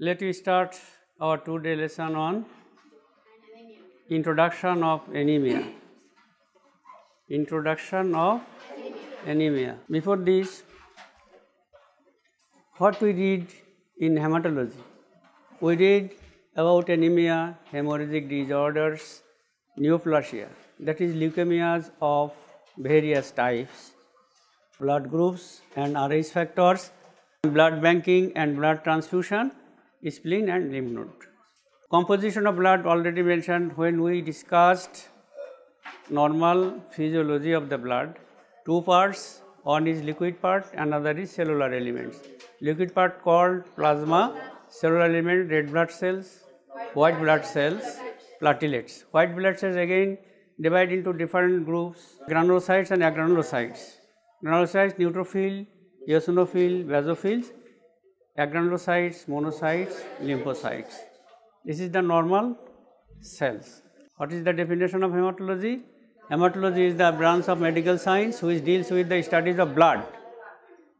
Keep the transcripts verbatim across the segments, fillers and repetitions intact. Let us start our today lesson on introduction of anemia. Introduction of anemia. Before this, what we read in haematology? We read about anemia, hemorrhagic disorders, neoplasia, that is leukemias of various types, blood groups and R H factors, blood banking and blood transfusion, spleen and lymph node. Composition of blood already mentioned when we discussed normal physiology of the blood. Two parts, one is liquid part, another is cellular elements. Liquid part called plasma, cellular element red blood cells, white blood cells, platelets. White blood cells again divide into different groups, granulocytes and agranulocytes. Granulocytes, neutrophil, eosinophil, basophils, agranulocytes, monocytes, lymphocytes. This is the normal cells. What is the definition of hematology? Hematology is the branch of medical science which deals with the studies of blood,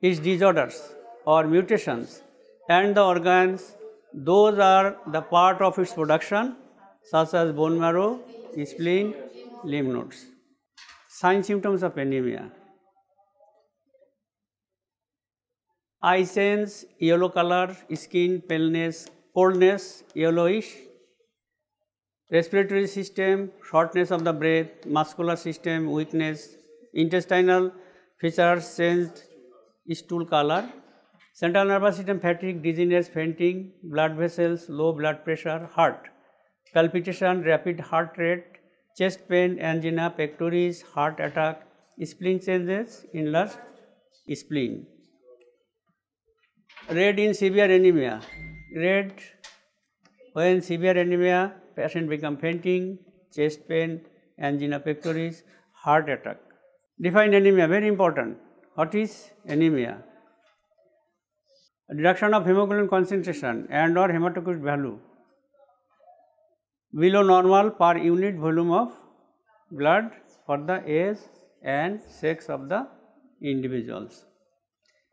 its disorders or mutations, and the organs. Those are the part of its production, such as bone marrow, spleen, lymph nodes. Signs, symptoms of anemia. Eye sense, yellow color, skin paleness, coldness, yellowish, respiratory system, shortness of the breath, muscular system, weakness, intestinal features changed, stool color, central nervous system, fatigue, dizziness, fainting, blood vessels, low blood pressure, heart, palpitation, rapid heart rate, chest pain, angina pectoris, heart attack, spleen changes, enlarged spleen. Red in severe anemia. Red when severe anemia, patient become fainting, chest pain, angina pectoris, heart attack. Define anemia, very important. What is anemia? Reduction of hemoglobin concentration and or hematocrit value below normal per unit volume of blood for the age and sex of the individuals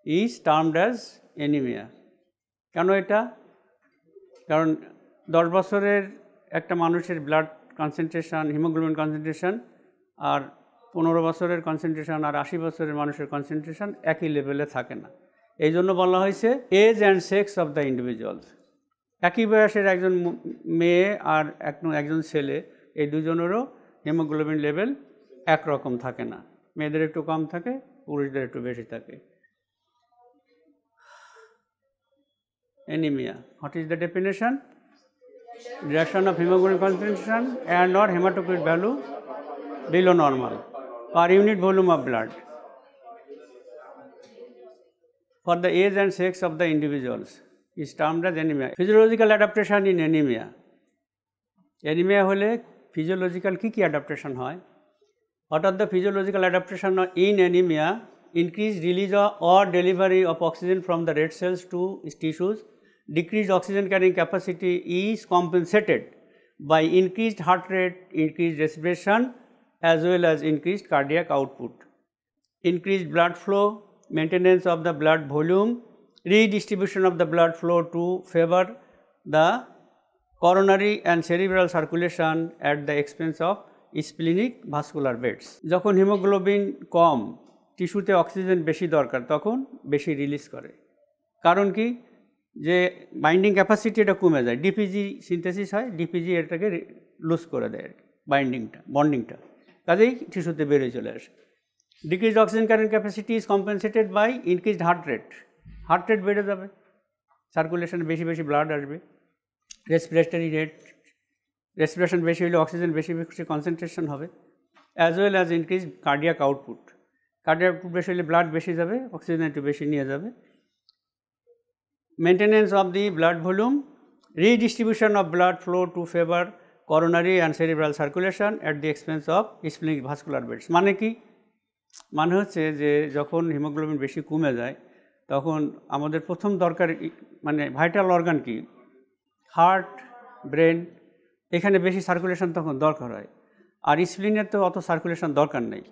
is termed as anemia. কেন এটা? কারণ দশ বছরের একটা মানুষের blood concentration, haemoglobin concentration আর পনেরো বছরের কনসেন্ট্রেশন আর আশি বছরের মানুষের কনসেন্ট্রেশন একই লেভেলে থাকে না। এই জন্য বলা হয়েছে age and sex of the individuals. একই বয়সের একজন মেয়ে আর একজন ছেলে, এই দুজনেরও হিমোগ্লোবিন লেভেল একরকম থাকে না। মেয়েদের একটু কম থাকে, পুরুষদের একটু বেশি থাকে। Anemia. What is the definition? Reduction of hemoglobin concentration and or hematocrit value below normal per unit volume of blood for the age and sex of the individuals is termed as anemia. Physiological adaptation in anemia. Anemia hole physiological ki ki adaptation hoy? What are the physiological adaptation in anemia? Increased release or delivery of oxygen from the red cells to tissues. Decreased oxygen carrying capacity is compensated by increased heart rate, increased respiration, as well as increased cardiac output. Increased blood flow, maintenance of the blood volume, redistribution of the blood flow to favor the coronary and cerebral circulation at the expense of splenic vascular beds. Jokhon hemoglobin kom, টিস্যুতে oxygen বেশি দরকার, তখন বেশি release করে। কারণ কি? যে binding capacity এটা কমে যায়, ডিপিজি সিনথেসিস হয়, ডিপিজি এটাকে লুজ করে দেয়, বাইন্ডিংটা, বন্ডিংটা, কাজেই টিস্যুতে বেড়ে চলে আসে। Decrease oxygen current capacity is compensated by increased heart rate, heart rate বেড়ে যাবে, সার্কুলেশনে বেশি বেশি ব্লাড আসবে, রেসপিরেটরি রেট, রেসপিরেশন বেশি হলে অক্সিজেন বেশি বেশি কনসেন্ট্রেশন হবে, as well as increased cardiac output. Cardiac output বেশি হলে ব্লাড বেশি যাবে, অক্সিজেন একটু বেশি নিয়ে যাবে। Maintenance of the blood volume, redistribution of blood flow to favour coronary and cerebral circulation at the expense of splenic vascular beds. মানে কি? মানে হচ্ছে যে যখন হিমোগ্লোবিন বেশি কমে যায়, তখন আমাদের প্রথম দরকার মানে ভাইটাল অর্গান কি? হার্ট, ব্রেন, এখানে বেশি সার্কুলেশন তখন দরকার হয়। আর স্প্লিনের তো অত সার্কুলেশন দরকার নেই।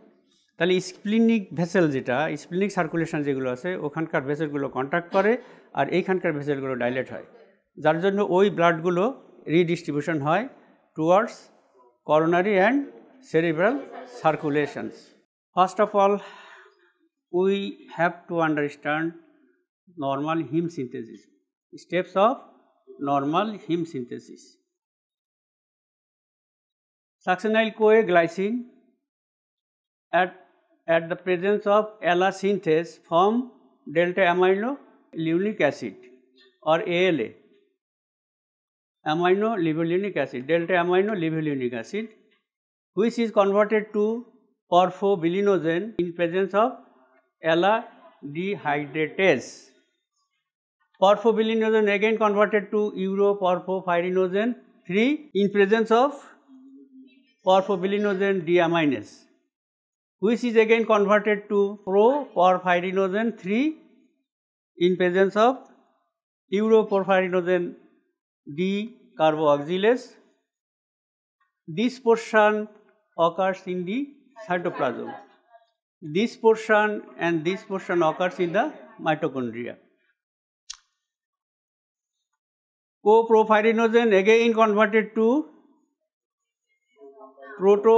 তাহলে স্প্লিনিক ভেসেল যেটা, স্প্লিনিক সার্কুলেশন যেগুলো আছে, ওখানকার ভেসেলগুলো কন্ট্যাক্ট করে আর এইখানকার ভেসেলগুলো ডাইলেট হয়। যার জন্য ওই ব্লাডগুলো রিডিস্ট্রিবিউশন হয় towards coronary and cerebral circulations. First of all, we have to understand normal heme synthesis, steps of normal heme synthesis. Succinyl-CoA glycine at at the presence of A L A synthase form delta amino-linolenic acid or A L A, amino-linolenic acid, delta amino-linolenic acid, which is converted to porphobilinogen in presence of A L A dehydratase. Porphobilinogen again converted to uro porphobilinogen three in presence of porphobilinogen deaminase, which is again converted to pro porphobilinogen three in presence of uro porphobilinogen D carboxylase. This portion occurs in the cytoplasm. This portion and this portion occurs in the mitochondria. Coprophyrinogen again converted to proto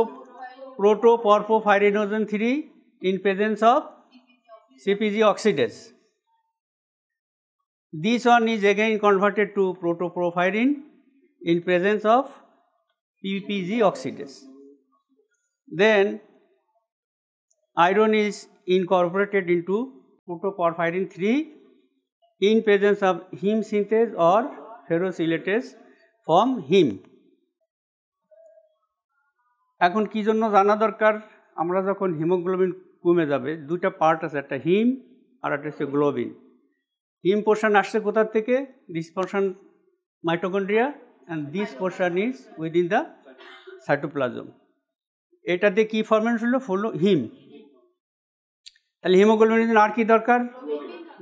protoporphophyrinogen three in presence of C P G oxidase. This one is again converted to protoporphyrin in presence of P P G oxidase. Then iron is incorporated into protoporphyrin three in presence of heme synthase or ferrochelatase from heme. এখন কি জন্য জানা দরকার, আমরা যখন haemoglobin কমে যাবে দুটো পার্ট আছে, একটা হিম আর একটা হচ্ছে গ্লোবিন। হিম পোর্শন আসছে কোথার থেকে? This portion mitochondria and this portion is within the cytoplasm. এটাতে কী ফর্মেশন হলো? Follow him. তাহলে হিমোগ্লোবিন আর কি দরকার?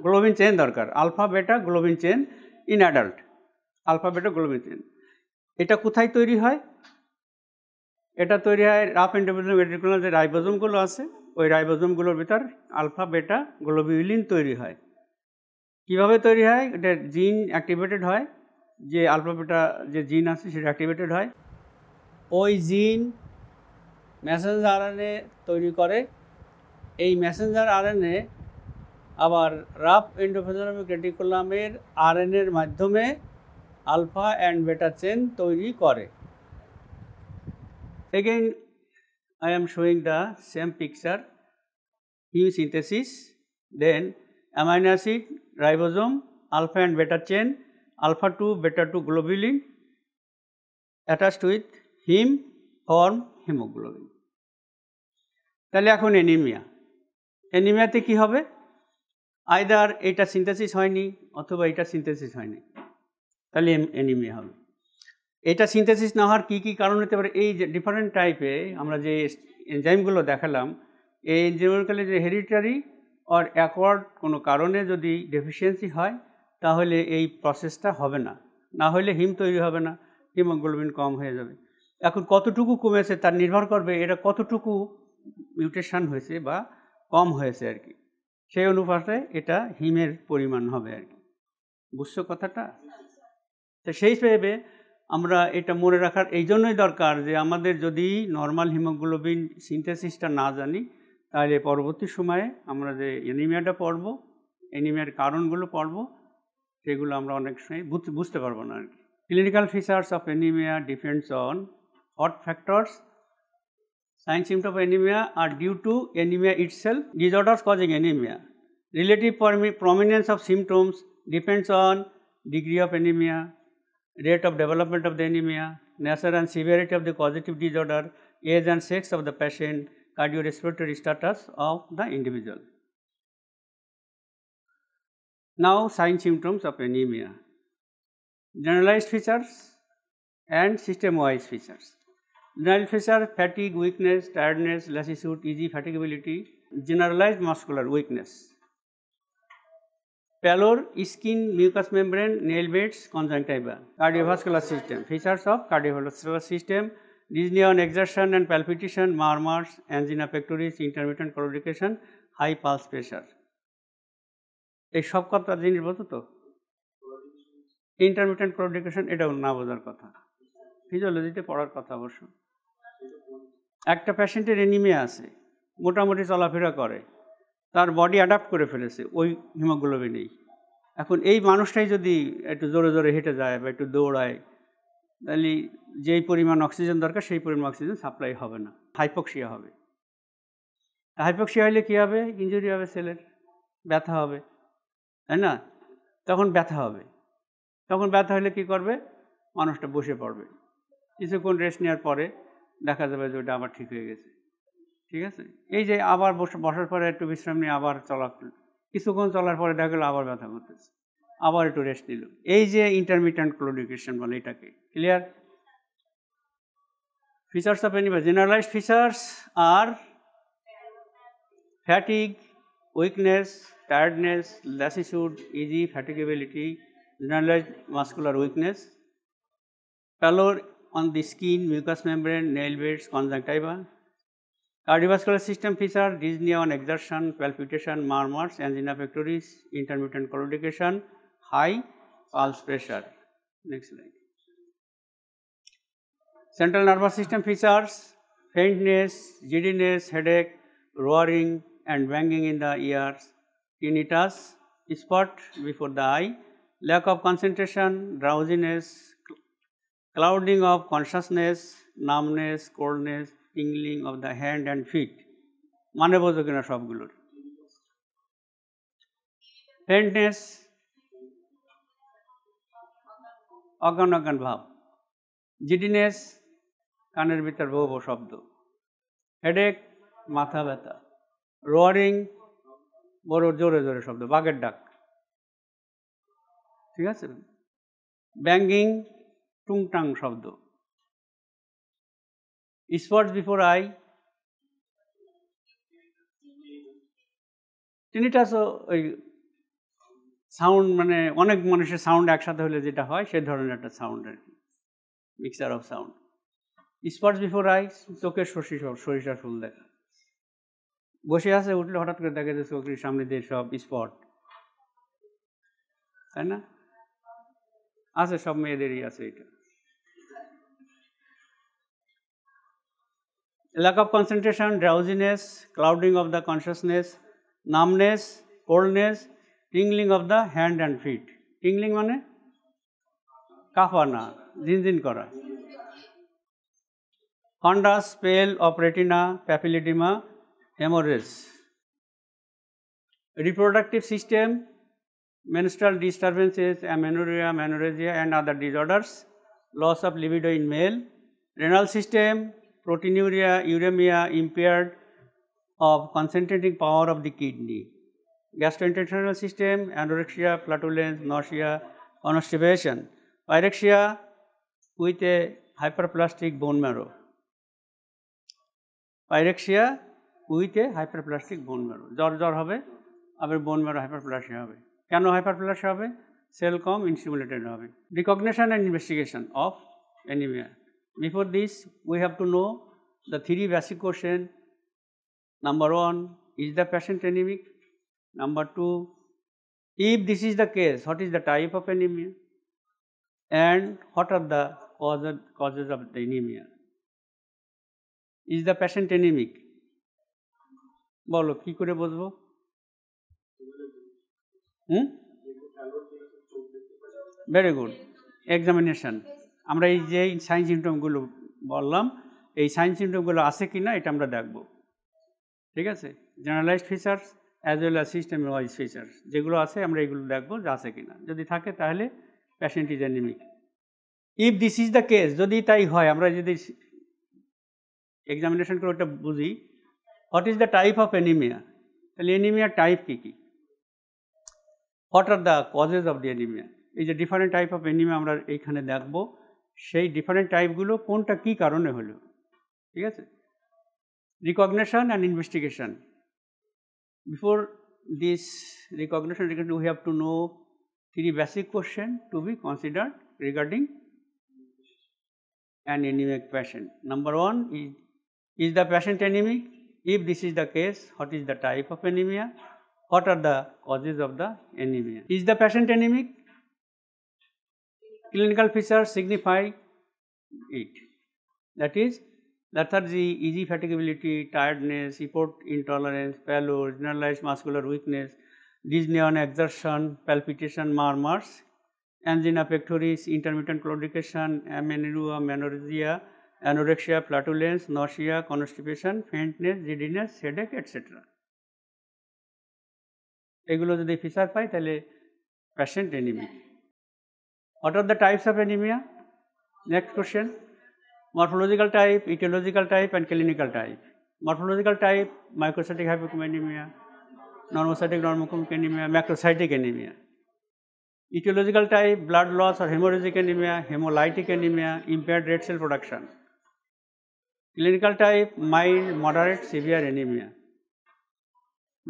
গ্লোবিন চেন দরকার, alpha beta globin chain in adult, alpha beta globin chain. এটা কোথায় তৈরি হয়? এটা তৈরি হয় রাফ এন্ডোপ্লাজমিক রেটিকুলাম, যে রাইবোজোমগুলো আছে ওই রাইবোজোমগুলোর ভিতর আলফা বেটা গ্লোবিউলিন তৈরি হয়। কীভাবে তৈরি হয়? এটা জিন অ্যাক্টিভেটেড হয়, যে আলফাবেটা যে জিন আছে সেটা অ্যাক্টিভেটেড হয়, ওই জিন মেসেঞ্জার আরএনএ তৈরি করে। এই মেসেঞ্জার আরএনএ আবার রাফ এন্ডোপ্লাজমিক রেটিকুলামের আরএনএর মাধ্যমে আলফা অ্যান্ড বেটা চেন তৈরি করে। Again, I am showing the same picture, heme synthesis, then amino acid, ribosome, alpha and beta chain, alpha two, beta two globulin attached with heme form hemoglobin. তাহলে এখন anaemia, অ্যানিমিয়াতে কি হবে? Either এটা synthesis হয়নি অথবা এটা সিনথেসিস হয়নি, তাহলে অ্যানিমিয়া হবে। এটা সিনথেসিস না হওয়ার কী কী কারণ হতে পারে? এই যে ডিফারেন্ট টাইপে আমরা যে এনজাইমগুলো দেখালাম, এই এনজাইমগুলো যে হেরিটারি আর অ্যাকোয়ার্ড কোনো কারণে যদি ডেফিসিয়েন্সি হয় তাহলে এই প্রসেসটা হবে না, না হলে হিম তৈরি হবে না, হিমোগ্লোবিন কম হয়ে যাবে। এখন কতটুকু কমেছে তার নির্ভর করবে এটা কতটুকু মিউটেশন হয়েছে বা কম হয়েছে আর কি, সেই অনুপাতে এটা হিমের পরিমাণ হবে আর কি। বুঝছো কথাটা? তো সেই হিসেবে আমরা এটা মনে রাখার এই জন্যই দরকার যে আমাদের যদি নর্মাল হিমোগ্লোবিন সিনথেসিসটা না জানি তাহলে পরবর্তী সময়ে আমরা যে অ্যানিমিয়াটা পড়ব, অ্যানিমিয়ার কারণগুলো পড়ব, সেগুলো আমরা অনেক সময় বুঝতে পারবো না আর কি। Clinical features of anaemia depends on host factors, sign symptom of anaemia are due to anaemia itself, disorders causing anaemia, relative prominence of symptoms depends on degree of anaemia, rate of development of the anemia, nature and severity of the causative disorder, age and sex of the patient, cardiorespiratory status of the individual. Now, sign symptoms of anemia, generalized features and system wise features. Generalized features: fatigue, weakness, tiredness, lassitude, easy fatigability, generalized muscular weakness, pallor, skin, mucous membrane, nail beds, conjunctiva. Cardiovascular system, features of cardiovascular system: dyspnea on exertion and palpitation, murmurs, angina pectoris, intermittent claudication, high pulse pressure. এই সব কথা জিনিস বলতো তো intermittent ক্রনিফিকেশন এটাও না বোঝার কথা, ফিজিওলজিতে পড়ার কথা। অবশ্য একটা পেশেন্টের অ্যানিমিয়া আছে, মোটামুটি চলাফেরা করে, তার বডি অ্যাডাপ্ট করে ফেলেছে ওই হিমোগ্লোবিনেই। এখন এই মানুষটাই যদি একটু জোরে জোরে হেঁটে যায় বা একটু দৌড়ায়, তাহলে যেই পরিমাণ অক্সিজেন দরকার সেই পরিমাণ অক্সিজেন সাপ্লাই হবে না, হাইপোক্সিয়া হবে। হাইপোক্সিয়া হলে কী হবে? ইনজুরি হবে, সেলের ব্যথা হবে, তাই না? তখন ব্যথা হবে, তখন ব্যথা হলে কি করবে? মানুষটা বসে পড়বে, কিছুক্ষণ রেস্ট নেওয়ার পরে দেখা যাবে যে ওটা আবার ঠিক হয়ে গেছে। ঠিক আছে, এই যে আবার বসে বসার পরে একটু বিশ্রাম নিয়ে আবার চলা, কিছুক্ষণ চলার পরে দেখা গেলো আবার ব্যথা করতেছে, আবার একটু রেস্ট নিল। এই যে ইন্টারমিটেন্ট ক্রনিফিকেশন বলে এটাকে। Clear? Features of anaemia, generalised features are fatigue, weakness, tiredness, lassitude, easy fatigability, generalized muscular weakness, pallor on the skin, mucous membrane, nail beds, conjunctiva. Cardiovascular system feature, dyspnea on exertion, palpitation, murmurs, angina pectoris, intermittent claudication, high pulse pressure. Next slide. Central nervous system features, faintness, giddiness, headache, roaring and banging in the ears, tinnitus, spot before the eye, lack of concentration, drowsiness, clouding of consciousness, numbness, coldness, tingling of the hand and feet. মানে বোঝো কিনা সবগুলোর? Faintness, অজ্ঞান অজ্ঞান ভাব, giddiness, কানের ভিতর ভৌ ভৌ শব্দ, headache, মাথা ব্যথা, roaring, বড় জোরে জোরে শব্দ, বাঘের ডাক। ঠিক আছে, ব্যাঙ্গিং, টুংটাং শব্দ, স্পটস বিফোর আই, টিনিটাসও ওই সাউন্ড, মানে অনেক মানুষের সাউন্ড একসাথে হলে যেটা হয় সে ধরনের একটা সাউন্ড আর কি, mixture of sound. Spots before eye, চোখের সরিষ সরিষা ফুল দেখা, বসে আছে উঠলে হঠাৎ করে দেখে যে চোখের সামনে দিয়ে সব স্পট, তাই না? আছে, সব মেয়েদেরই আছে এটা। lack of concentration, drowsiness, clouding of the consciousness, numbness, coldness, tingling of the hand and feet. tingling মানে কাঁপানা, ঝিনঝিন করা, fundus, pale of retina, papilledema, hemorrhage. reproductive system, menstrual disturbances, amenorrhea, menorrhagia and other disorders, loss of libido in male, renal system, proteinuria, uremia, impaired of concentrating power of the kidney, gastrointestinal system, anorexia, flatulence, nausea, constipation, pyrexia with a hyperplastic bone marrow, pyrexia with a hyperplastic bone marrow, jor jor hobe, abar bone marrow hyperplasia hobe. কেন hyperplasia হবে? Cell কম, ইনস্টিমুলেটেড হবে। Recognition and investigation of anaemia. Before this we have to know the three basic question. Number one, is the patient anaemic? Number two, if this is the case, what is the type of anaemia and what are the causes of the anaemia? Is the patient anaemic? বলো, কী করে বুঝবো? হুম, very good. Examination, আমরা এই যে sign সিমটমগুলো বললাম, এই sign সিমটমগুলো আছে কি না এটা আমরা দেখব। ঠিক আছে, generalised features as well as system wise features, যেগুলো আছে আমরা এগুলো দেখবো যে আছে কি না। যদি থাকে তাহলে patient is anaemic. If this is the case, যদি তাই হয়, আমরা যদি এক্সামিনেশান করে ওটা বুঝি, what is the type of anaemia, তাহলে অ্যানিমিয়ার টাইপ কী কী, what are the causes of the anaemia, এই যে ডিফারেন্ট টাইপ অফ অ্যানিমিয়া আমরা এইখানে দেখব, সেই ডিফারেন্ট টাইপগুলো কোনটা কী কারণে হলো। ঠিক আছে, recognition and investigation. Before this recognition we have to know three basic question to be considered regarding an anaemic patient. Number one, is is the patient anaemic? If this is the case, what is the type of anaemia? What are the causes of the anemia? Is the patient anemic? clinical features signify it, that is lethargy, easy fatigability, tiredness, effort intolerance, pallor, generalized muscular weakness, dizziness on exertion, palpitation, murmurs, angina pectoris, intermittent claudication, amenorrhea, menorrhagia, anorexia, flatulence, nausea, constipation, faintness, giddiness, headache, et cetera. এগুলো যদি feature পাই তাহলে patient anaemia. What are the types of anemia? Next question. Morphological type, etiological type and clinical type. Morphological type, microcytic hypochromanemia, normocytic normochromic anemia, macrocytic anemia. Etiological type, blood loss or hemorrhagic anemia, hemolytic anemia, impaired red cell production. Clinical type, mild, moderate, severe anemia.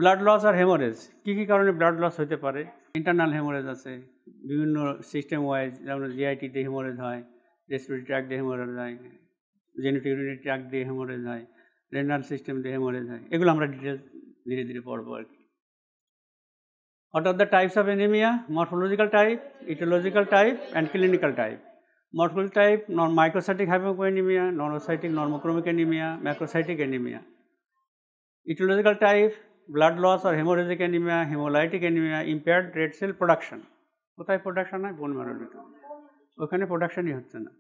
Blood loss or hemorrhage, কি কি কারণে blood loss হতে পারে? Internal hemorrhage আছে, বিভিন্ন system wise, যেমন G I T তে hemorrhage হয়, respiratory tract দিয়ে hemorrhage হয়, genitourinary tract দিয়ে hemorrhage হয়, renal system দিয়ে hemorrhage হয়, এগুলো আমরা ডিটেইলস ধীরে ধীরে পড়ব আর কি। What are the types of anemia? Morphological type, etiological type and clinical type. Morphological type, non-microcytic hypochromanemia, normocytic normochromic anemia, macrocytic anemia. Etiological type, blood loss or hemorrhagic anemia, hemolytic anemia, impaired red cell production. কোথায় production হয়? Bone marrow ভিতরে, ওখানে productionই হচ্ছে না।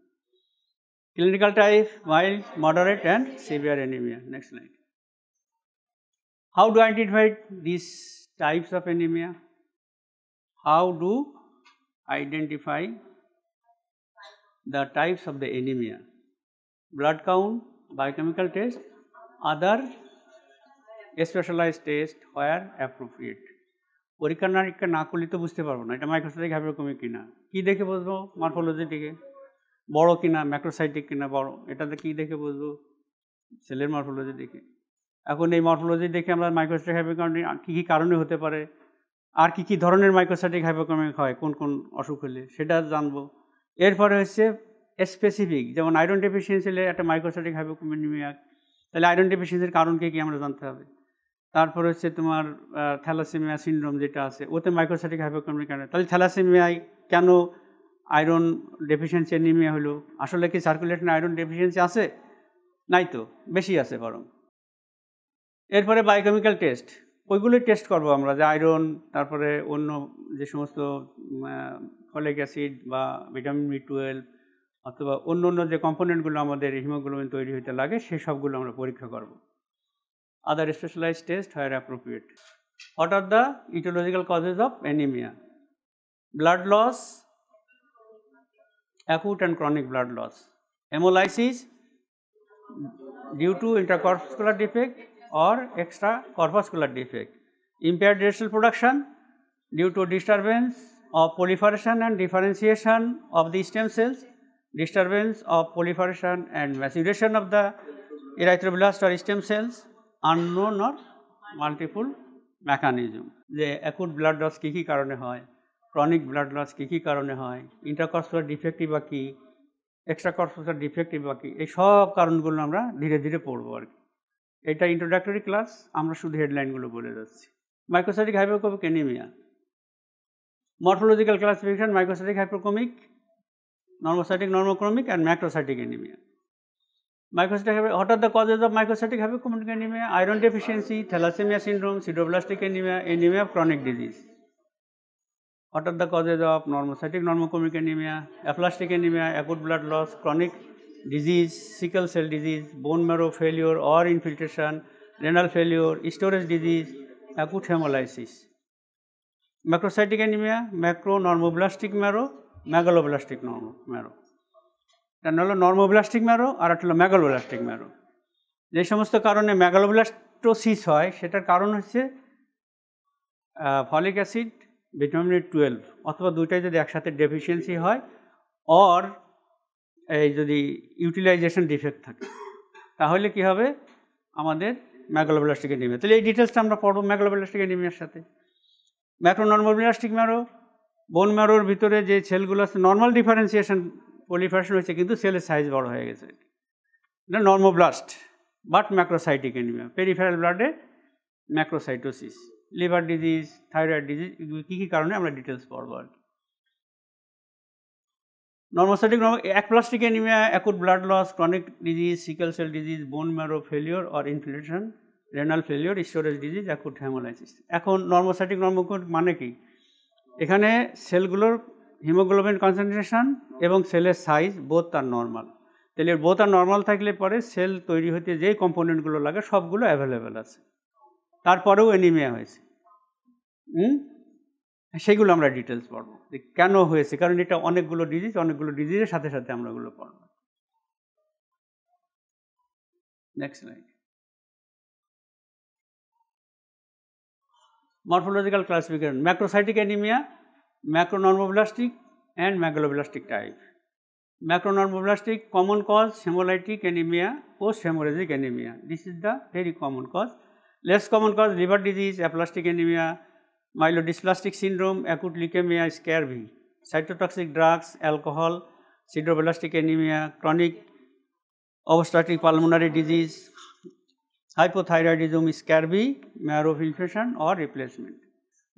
Clinical type, mild, moderate and severe anemia. Next slide. How do I identify these types of anemia? How do identify the types of the anemia? Blood count, biochemical test, other a specialized test where appropriate. পরীক্ষা নিরীক্ষা না করলে তো বুঝতে পারবো না এটা microcytic hypochromic কিনা, কি দেখে বুঝবো? মরফোলজি থেকে, বড় কিনা, ম্যাক্রোসাইটিক কিনা বড়, এটাতে কি দেখে বুঝবো? সেলের মরফোলজি দেখে। এখন এই মরফোলজি দেখে আমরা মাইক্রোসাইটিক হাইপোক্রোমিক কি কি কারণে হতে পারে, আর কি কি ধরনের মাইক্রোসাইটিক হাইপোক্রোমিক হয়, কোন কোন অসুখ হলে সেটা জানবো। এরপরে হচ্ছে স্পেসিফিক, যেমন আয়রন ডেফিসিয়েন্সি হলে একটা মাইক্রোসাইটিক হাইপোক্রোমিনিমিয়া, তাহলে আয়রন ডেফিসিয়েন্সির কারণ কি কি আমরা জানতে হবে। তারপর হচ্ছে তোমার থ্যালাসেমিয়া সিনড্রোম যেটা আছে, ওতে মাইক্রোসাইটিক হাইপোক্রোমিক কেন? তাহলে থ্যালাসেমিয়ায় কেন আয়রন ডেফিসিয়েন্সি অ্যানিমিয়া হলো? আসলে কি সার্কুলেশনে আয়রন ডেফিসিয়েন্সি আছে? নাই তো, বেশি আছে বরং। এরপরে বায়োকেমিক্যাল টেস্ট, ওইগুলোই টেস্ট করবো আমরা, যে আয়রন, তারপরে অন্য যে সমস্ত ফলিক অ্যাসিড বা ভিটামিন বি টুয়েলভ অথবা অন্য অন্য যে কম্পোনেন্টগুলো আমাদের হিমোগ্লোবিন তৈরি হতে লাগে, সেই সবগুলো আমরা পরীক্ষা করবো। Other specialized tests where appropriate. What are the etiological causes of anemia? Blood loss, acute and chronic blood loss. Hemolysis due to intracorpuscular defect or extracorpuscular defect. Impaired red cell production due to disturbance of proliferation and differentiation of the stem cells, disturbance of proliferation and maturation of the erythroblast or stem cells. Unknown or multiple mechanism, যে acute blood loss কী কী কারণে হয়, chronic blood loss কী কী কারণে হয়, ইন্টারকর্পসুলার defective বা কী, এক্সট্রাকর্পসুলার ডিফেক্টিভ বা কী, এই সব কারণগুলো আমরা ধীরে ধীরে পড়বো আর কি। এটা ইন্ট্রোডাক্টরি ক্লাস, আমরা শুধু হেডলাইনগুলো বলে যাচ্ছি। Microcytic hypochromic anaemia, morphological classification, microcytic hypochromic, normocytic normochromic and macrocytic anaemia. Microcytic, what are the causes of microcytic hypochromic anemia? Iron deficiency, thalassemia syndrome, sideroblastic anemia, anemia of chronic disease. What are the causes of normocytic normochromic anemia? Aplastic anemia, acute blood loss, chronic disease, sickle cell disease, bone marrow failure or infiltration, renal failure, storage disease, acute hemolysis. Macrocytic anemia, macronormoblastic marrow, megaloblastic marrow. এটা হলো normoblastic marrow, আর একটা হলো ম্যাগালোব্লাস্টিক marrow. যে সমস্ত কারণে ম্যাগালোব্লাস্টোসিস হয় সেটার কারণ হচ্ছে ফলিক অ্যাসিড, ভিটামিন টুয়েলভ অথবা দুইটাই যদি একসাথে ডেফিসিয়েন্সি হয়, অর এই যদি ইউটিলাইজেশন ডিফেক্ট থাকে, তাহলে কি হবে আমাদের ম্যাগালোব্লাস্টিক অ্যানিমিয়া। তাহলে এই ডিটেলসটা আমরা পড়ব ম্যাগালোব্লাস্টিক অ্যানিমিয়ার সাথে। ম্যাক্রোনর্মোব্লাস্টিক ম্যারো, বোন ম্যারোর ভিতরে যে সেলগুলো আছে, নর্মাল ডিফারেন্সিয়েশন পলিফারেশন হয়েছে কিন্তু সেলের সাইজ বড় হয়ে গেছে, এটা normoblast but macrocytic anaemia. Peripheral ব্লাডে macrocytosis, liver disease, thyroid disease, কী কী কারণে আমরা ডিটেলস পড়ব আর কি। Normostatic aplastic anemia, acute blood loss, chronic disease, sickle cell disease, bone marrow failure or infiltration, renal failure, storage disease, acute hemolysis. এখন normostatic normocode মানে কি? এখানে সেলগুলোর হিমোগ্লোবিন কনসেন্ট্রেশন এবং সেলের সাইজ বোথ আর নরমাল। তাহলে both are normal থাকলে পরে sell তৈরি হতে যেই কম্পোনেন্টগুলো লাগে সবগুলো অ্যাভেলেবেল আছে। তারপরেও অ্যানিমিয়া হয়েছে। হুম, সেগুলো আমরা ডিটেলস পড়বো যে কেন হয়েছে, কারণ এটা অনেকগুলো ডিজিজ, অনেকগুলো ডিজিজের সাথে সাথে আমরা ওগুলো পড়ব। Next slide. Morphological classification: macrocytic anemia, macronormoblastic and megaloblastic type. Macronormoblastic common cause hemolytic anemia, post-hemorrhagic anemia. This is the very common cause. Less common cause liver disease, aplastic anemia, myelodysplastic syndrome, acute leukemia, scurvy, cytotoxic drugs, alcohol, sideroblastic anemia, chronic obstructive pulmonary disease, hypothyroidism, scurvy, marrow filtration or replacement.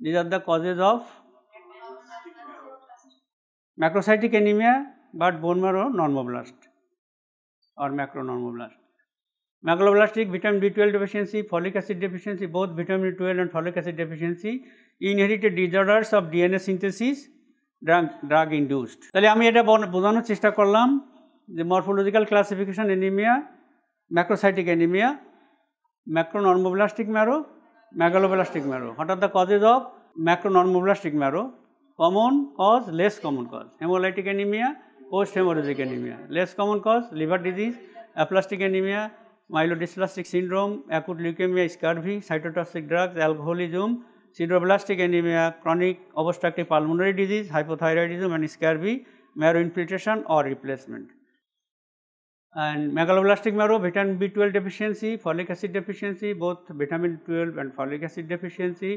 These are the causes of macrocytic anemia, but bone marrow normoblast or macronormoblast. Megaloblastic, vitamin B twelve deficiency, folic acid deficiency, both vitamin B twelve and folic acid deficiency, inherited disorders of D N A synthesis, drug, drug induced. তাহলে আমি এটা বোঝানোর চেষ্টা করলাম যে morphological classification anemia, macrocytic anemia, macronormoblastic marrow, megaloblastic marrow. What are the causes of macronormoblastic marrow? Common cause, less common cause, hemolytic anemia, post-hemorrhagic anemia. Less common cause, liver disease, aplastic anemia, myelodysplastic syndrome, acute leukemia, scurvy, cytotoxic drugs, alcoholism, sideroblastic anemia, chronic obstructive pulmonary disease, hypothyroidism and scurvy, marrow infiltration or replacement. And megaloblastic marrow, vitamin B twelve deficiency, folic acid deficiency, both vitamin B twelve and folic acid deficiency,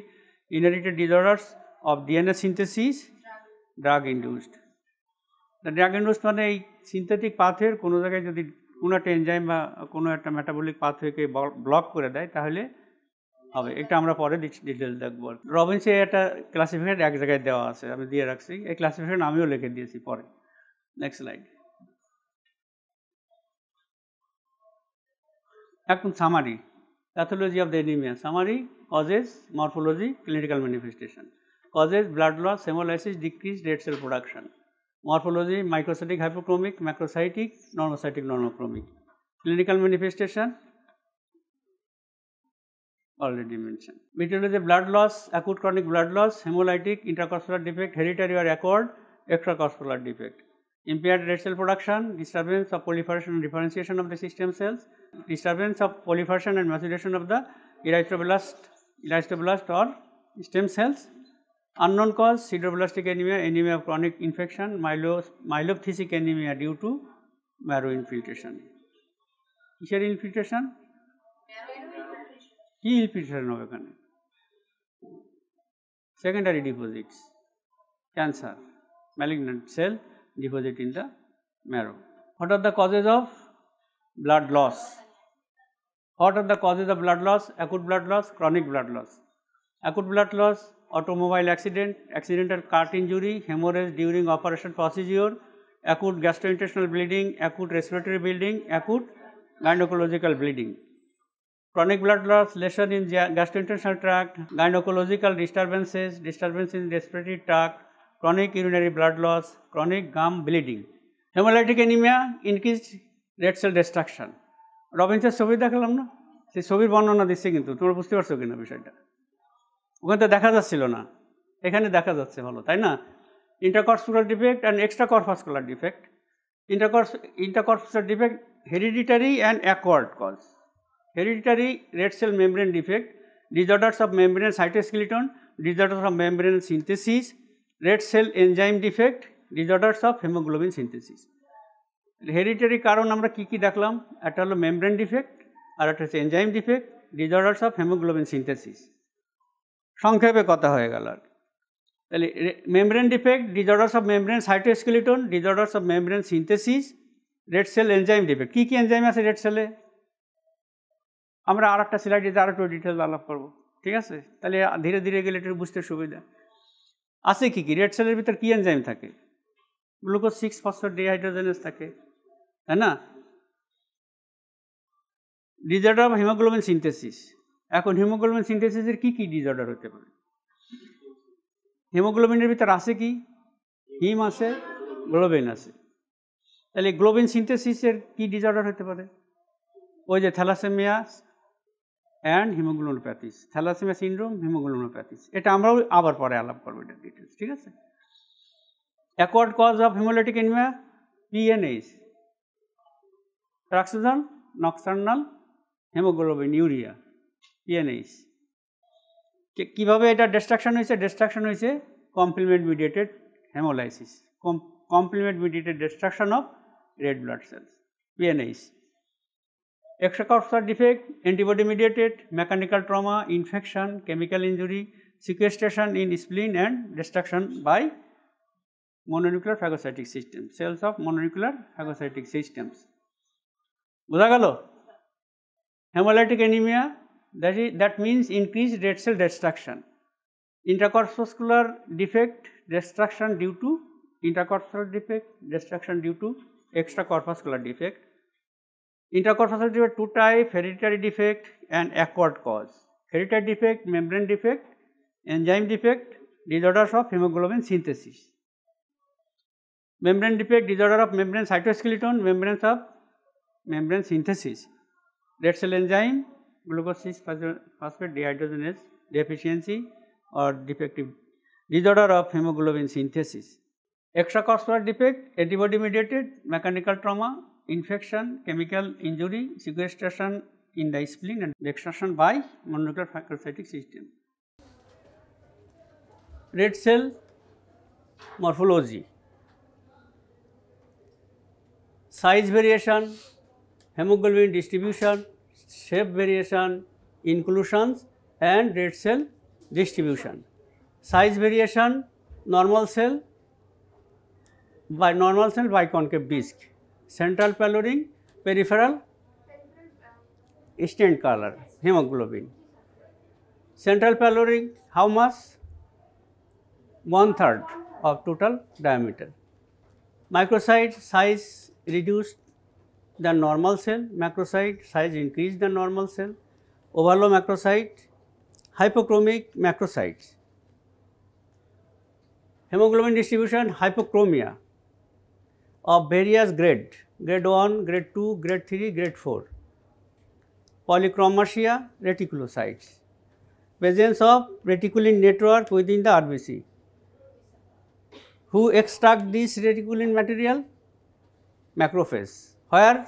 inherited disorders of D N A synthesis, drug induced. The drug induced মানে এই synthetic pathway কোনো জায়গায় যদি কোনো একটা enzyme বা কোনো একটা metabolic pathway কে block করে দেয় তাহলে হবে। এটা আমরা পরে ডিটেইল দেখব। রবিনস এর একটা classification এক জায়গায় দেওয়া আছে, আমি দিয়ে রাখছি। এই classification আমিও লিখে দিয়েছি পরে। Next slide. এখন summary, pathology of the anemia. Summary: causes, morphology, clinical manifestation. Causes: blood loss, hemolysis, decreased red cell production. Morphology: microcytic hypochromic, macrocytic, normocytic normochromic. Clinical manifestation already mentioned. Etiology: blood loss, acute chronic blood loss, hemolytic, intracorpuscular defect, hereditary or acquired extracorpuscular defect. Impaired red cell production, disturbance of proliferation and differentiation of the system cells, disturbance of proliferation and maturation of the erythroblast, elastoblast or stem cells. Unknown cause, sideroblastic anemia, anemia of chronic infection, myelocytic anemia due to marrow infiltration. Is there infiltration? Key infiltration. Secondary deposits, cancer, malignant cell deposit in the marrow. What are the causes of blood loss? What are the causes of blood loss? Acute blood loss, chronic blood loss. Acute blood loss, automobile accident, accidental cart injury, hemorrhage during operation procedure, acute gastrointestinal bleeding, acute respiratory bleeding, acute gynecological bleeding. Chronic blood loss, lesion in gastrointestinal tract, gynecological disturbances, disturbance in respiratory tract, chronic urinary blood loss, chronic gum bleeding. Hemolytic anemia, increased red cell destruction. Robinson's ছবি দেখলাম না, সেই ছবির বর্ণনা দিচ্ছে, কিন্তু তোমরা বুঝতে পারছো কিনা বিষয়টা? ওখানে তো দেখা যাচ্ছিল না, এখানে দেখা যাচ্ছে ভালো, তাই না? Intercorpuscular defect and extracorpuscular defect, intercorpus intercorpuscular defect, hereditary and acquired cause, hereditary red cell membrane defect, disorders of membrane cytoskeleton, disorders of membrane synthesis, red cell enzyme defect, disorders of hemoglobin synthesis. Hereditary কারণ আমরা কি কি দেখলাম? একটা হলো membrane defect, আর একটা হচ্ছে enzyme defect, disorders of hemoglobin synthesis. সংক্ষেপে কথা হয়ে গেল। তাহলে membrane defect, disorders of membrane cytoskeleton, disorders of membrane synthesis, red cell enzyme defect. কি কি enzyme আছে red cell এ? আমরা আর একটা স্লাইডে আরো একটু ডিটেইল আলাপ করব, ঠিক আছে? তাহলে ধীরে ধীরে গেলে একটু বুঝতে সুবিধা। আছে কি কি রেড সেলের ভিতর কি এনজাইম থাকে? glucose six phosphate dehydrogenase থাকে, তাই না? Disorder of haemoglobin synthesis. এখন হিমোগ্লোবিন সিনথেসিসের কি কি ডিসঅর্ডার হতে পারে? হিমোগ্লোবিনের ভিতর আছে কি? হিম আছে, গ্লোবিন আছে। তাহলে গ্লোবিন সিনথেসিসের কি ডিসঅর্ডার হতে পারে? ওই যে thalassaemia and haemoglobinopathies, thalassaemia syndrome, haemoglobinopathies, এটা আমরাও আবার পরে আলাপ করবো এটার ডিটেলস, ঠিক আছে? Acquired cause of haemolytic anaemia PNH, ট্রাক্সোজন নক্সার্নাল হিমোগ্লোবিন ইউরিয়া, পিএনএইচ। কীভাবে এটা ডিস্ট্রাকশন হয়েছে? ডিস্ট্রাকশন হয়েছে complement mediated haemolysis, complement mediated destruction of red blood cells, PNH. Extracorporeal defect, antibody mediated, mechanical trauma, infection, chemical injury, sequestration in spleen and destruction by mononuclear phagocytic system, cells of mononuclear phagocytic systems. Bujagalo? Hemolytic anemia, that is, that means increased red cell destruction. Intracorpuscular defect, destruction due to intracorpuscular defect, destruction due to extracorpuscular defect. Intercorpuscular defect two type, hereditary defect and acquired cause. Hereditary defect, membrane defect, enzyme defect, disorders of hemoglobin synthesis. Membrane defect, disorder of membrane cytoskeleton, membranes of membrane synthesis. Red cell enzyme, glucose six phosphate dehydrogenase deficiency or defective, disorder of hemoglobin synthesis. Extracorpuscular defect, antibody mediated, mechanical trauma, infection, chemical injury, sequestration in the spleen and destruction by mononuclear phagocytic system. Red cell morphology, size variation, hemoglobin distribution, shape variation, inclusions and red cell distribution. Size variation, normal cell by normal cell by concave disc. Central pillaring, peripheral stain color, hemoglobin. Central pillaring, how much? One third of total diameter. Microcyte size reduced than normal cell, macrocyte size increased than normal cell, overlow macrocyte, hypochromic macrocytes. Hemoglobin distribution, hypochromia of various grade, grade one, grade two, grade three, grade four, polychromasia, reticulocytes, presence of reticulin network within the R B C. Who extract this reticulin material? Macrophage, where?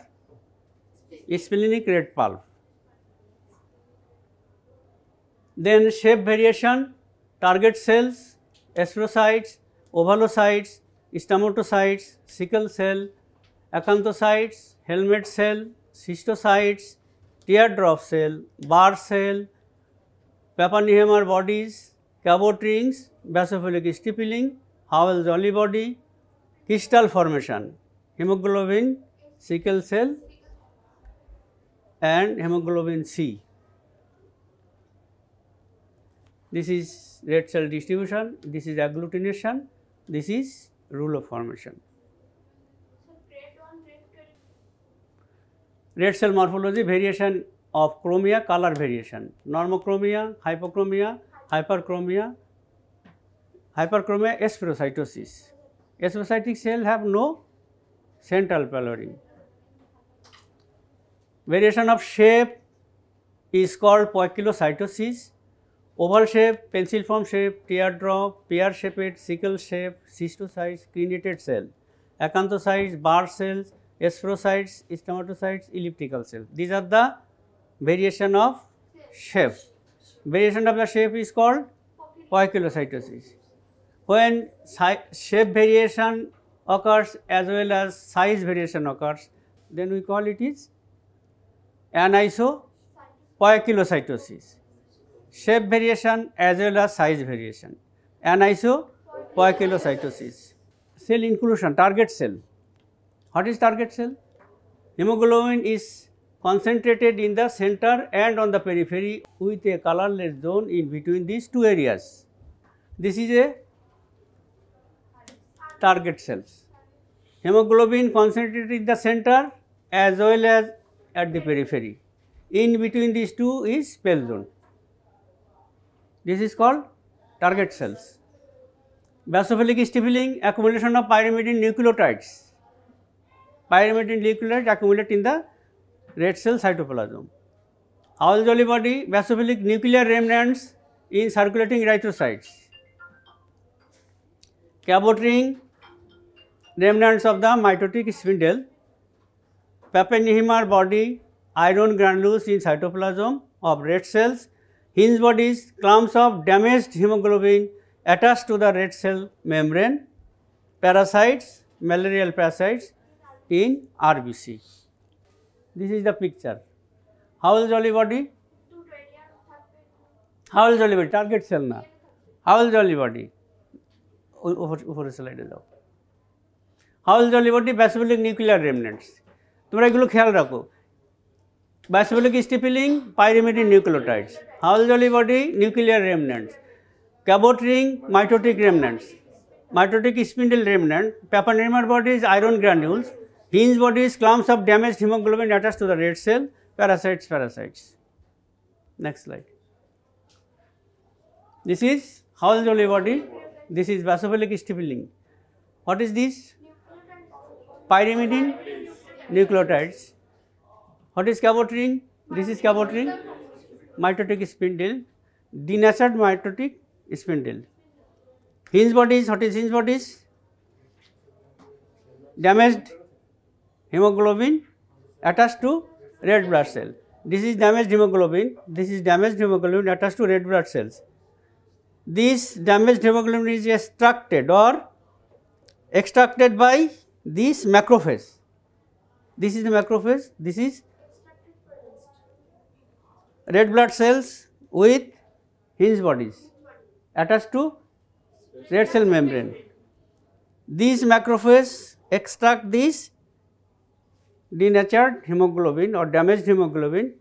Splenic red pulp. Then shape variation, target cells, spherocytes, ovalocytes, stomatocytes, sickle cell, acanthocytes, helmet cell, cystocytes, teardrop cell, bar cell, Pappenheimer bodies, Cabot rings, basophilic stippling, Howell-Jolly body, crystal formation, hemoglobin, sickle cell and hemoglobin C. This is red cell distribution, this is agglutination, this is rule of formation. Red cell morphology, variation of chromia, color variation, normochromia, hypochromia, hyperchromia, hyperchromia, spherocytosis. Spherocytic cell have no central pillaring. Variation of shape is called poikilocytosis. Oval shape, pencil form shape, teardrop, pear shaped, sickle shape, cystocytes, crenated cell, acanthocytes, bar cells, spherocytes, stomatocytes, elliptical cells. These are the variation of shape. Variation of the shape is called poikilocytosis. When shape variation occurs as well as size variation occurs, then we call it is anisopoikilocytosis. Shape variation as well as size variation, anisopoikilocytosis. Cell inclusion, target cell. What is target cell? Hemoglobin is concentrated in the center and on the periphery with a colorless zone in between these two areas. This is a target cells. Hemoglobin concentrated in the center as well as at the periphery. In between these two is pale zone. This is called target cells. Basophilic stifling, accumulation of pyrimidine nucleotides. Pyrimidine nucleotides accumulate in the red cell cytoplasm. Alveoli body, basophilic nuclear remnants in circulating erythrocytes. Cabot ring, remnants of the mitotic spindle. Pappenheimer body, iron granules in cytoplasm of red cells. Hinge bodies, clumps of damaged hemoglobin attached to the red cell membrane. Parasites, malarial parasites in R B C. This is the picture. Howell-Jolly body? Howell-Jolly body, target cell na. Howell-Jolly body. Over slide dao. Howell-Jolly body, basophilic nuclear remnants. তোমরা এগুলো খেয়াল রাখো basophilic stippling pyrimidine nucleotides Haematology body nuclear remnants cabot ring mitotic remnants mitotic spindle remnant Pappenheimer bodies iron granules hinge bodies clumps of damaged hemoglobin attached to the red cell parasites parasites next slide this is Haematology body this is basophilic stippling what is this pyrimidine nucleotides. What is cabot ring? This is cabot ring, mitotic spindle, denatured mitotic spindle. Hinge bodies, what is hinge bodies? Damaged hemoglobin attached to red blood cell. This is damaged hemoglobin, this is damaged hemoglobin attached to red blood cells. This damaged hemoglobin is extracted or extracted by this macrophage. This is the macrophage, this is red blood cells with hinge bodies attached to red cell membrane. These macrophages extract this denatured hemoglobin or damaged hemoglobin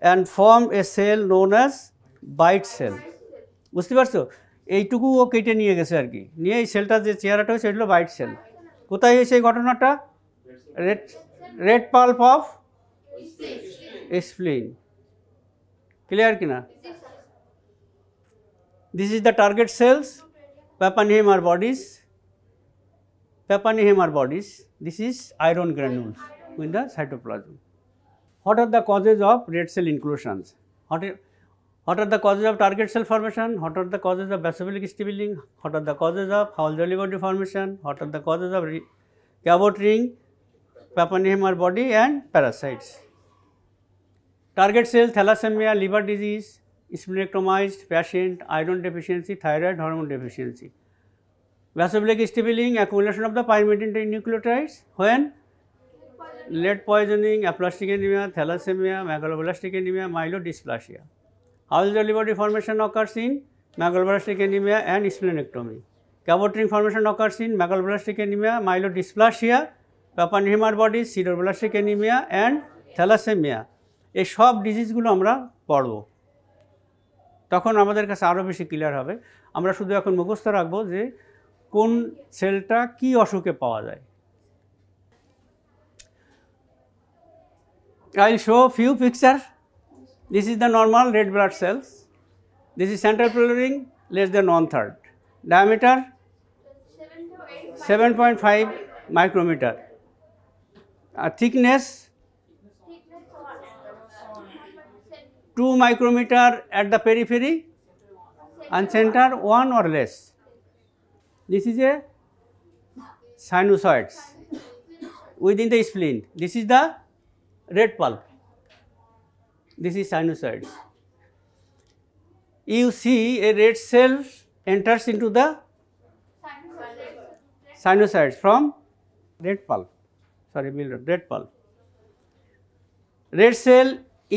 and form a cell known as bite cell. বুঝতে পারছো এইটুকু ও কেটে নিয়ে গেছে আর কি নিয়ে এই সেলটা যে চেহারাটা হয়েছে এটা হলো বাইট সেল কোথায় হয়েছে এই ঘটনাটা red red pulp of spleen clear ki na this is the target cells Pappenheimer bodies Pappenheimer bodies this is iron granules in the cytoplasm what are the causes of red cell inclusions what are, what are the causes of target cell formation what are the causes of basophilic stifling what are the causes of Haematology body formation what are the causes of cabot ring Pappenheimer body and parasites. Target cell thalassemia, liver disease, splenectomized patient, iron deficiency, thyroid hormone deficiency. Basophilic stifling, accumulation of the pyrimidine nucleotides when lead poisoning, aplastic anemia, thalassemia, megaloblastic anemia, myelodysplasia. Haematology body formation occurs in megaloblastic anemia and splenectomy. Cabot ring formation occurs in megaloblastic anemia, myelodysplasia. Pappenheimer bodies, sideroblastic anemia and thalassemia এই সব ডিজিজগুলো আমরা পড়ব তখন আমাদের কাছে আরও বেশি clear হবে আমরা শুধু এখন মুখস্থ রাখবো যে কোন সেলটা কি অসুখে পাওয়া যায় I will show few picture this is the normal red blood cells this is central pleural ring less than one third diameter seven point five micrometer A thickness two micrometer at the periphery and center one or less. This is a sinusoids within the spleen. This is the red pulp. This is sinusoids. You see a red cell enters into the sinusoids from red pulp. Sorry, red pulp. Red cell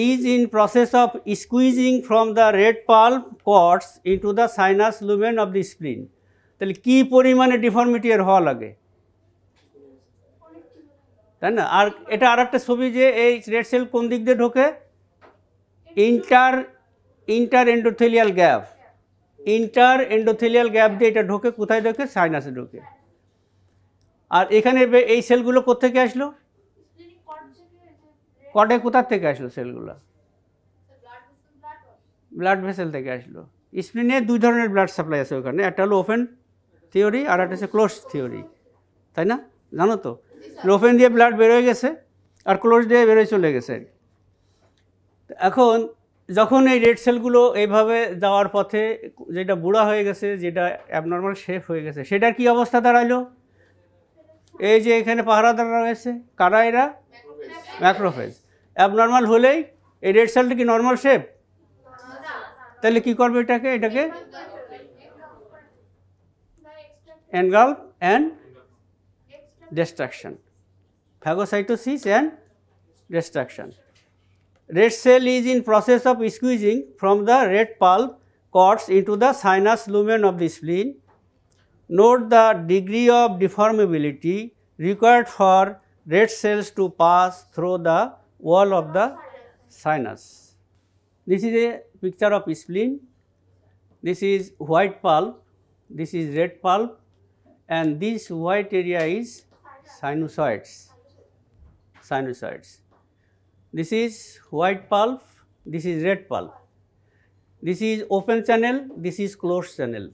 is in process of squeezing from the red pulp cords into the sinus lumen of the spleen. Tell ki porimane deformity er howa lage. Tar na ar eta arekta chobi je ei red cell kon dik diye dhoke inter interendothelial gap. Interendothelial gap diye eta dhoke kothay dhoke sinus e dhoke. আর এখানে এই সেলগুলো কোথা থেকে আসলো? কর্ডে কোথা থেকে আসলো সেলগুলো? ব্লাড ভেসেল থেকে আসলো। স্প্লিনে দুই ধরনের ব্লাড সাপ্লাই আছে ওখানে, একটা হলো ওপেন থিওরি আর একটা হচ্ছে ক্লোজ থিওরি, তাই না? জানো তো, ওপেন দিয়ে ব্লাড বেরোয় গেছে আর ক্লোজ দিয়ে বেরোয় চলে গেছে। এখন যখন এই রেড সেলগুলো এইভাবে যাওয়ার পথে যেটা বুড়া হয়ে গেছে, যেটা অ্যাবনর্মাল শেপ হয়ে গেছে, সেটার কি অবস্থা দাঁড়ালো? এই যে এখানে পাহারাদার রয়েছে, কারা এরা? ম্যাক্রোফেজ। অ্যাবনর্মাল হলেই এই রেড সেলটা কি নর্মাল শেপ? তাহলে কি করবে? এটাকে এটাকে engulf and destruction, phagocytosis and destruction. Red cell is in process of squeezing from the red pulp cords into the sinus lumen of the spleen. Note the degree of deformability required for red cells to pass through the wall of the sinus. This is a picture of spleen. This is white pulp, this is red pulp, and this white area is sinusoids, sinusoids. This is white pulp, this is red pulp. This is open channel, this is closed channel.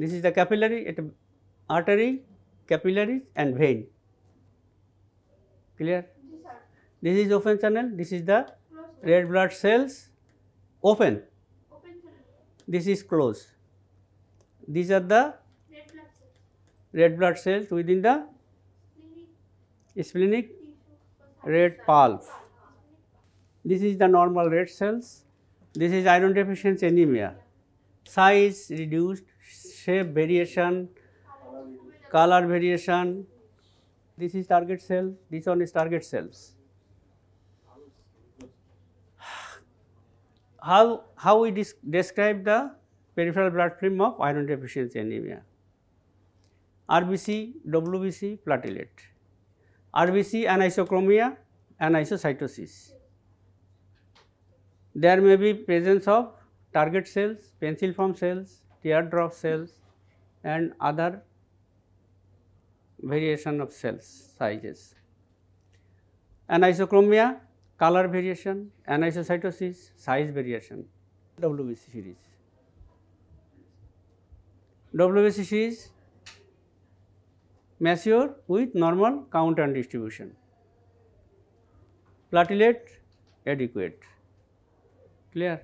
This is the capillary, it, artery, capillaries and vein. Clear? This is open channel, this is the red blood cells, open. This is closed. These are the red blood cells within the splenic red pulp. This is the normal red cells. This is iron deficiency anemia. Size reduced, shape variation, color variation. This is target cell, this one is target cells. How, how we describe the peripheral blood film of iron deficiency anemia? R B C, W B C, platelet. R B C, anisochromia, anisocytosis. There may be presence of target cells, pencil form cells, teardrop cells and other variation of cells sizes. Anisochromia, color variation, anisocytosis, size variation, W B C series. W B C series measure with normal count and distribution. Platelet adequate. Clear?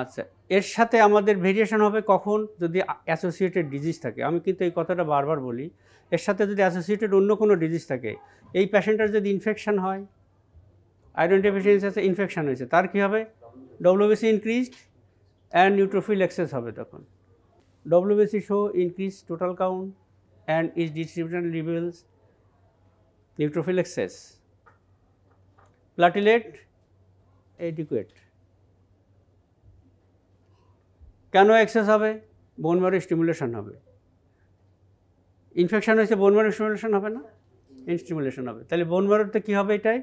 আচ্ছা, এর সাথে আমাদের variation হবে কখন? যদি associated disease থাকে। আমি কিন্তু এই কথাটা বারবার বলি, এর সাথে যদি অ্যাসোসিয়েটেড অন্য কোনো ডিজিজ থাকে, এই পেশেন্টের যদি ইনফেকশন হয়, আয়রন ডেফিসিয়েন্সি আছে, ইনফেকশন হয়েছে, তার কী হবে? WBC increased and neutrophil excess হবে তখন। WBC show increase total count and its distribution reveals neutrophil excess. Platelet adequate. Can excess hobe? Bone marrow stimulation hobe. Infection hoyeche bone marrow stimulation hobe na? In stimulation hobe. Tale bone marrow te ki hobe etai?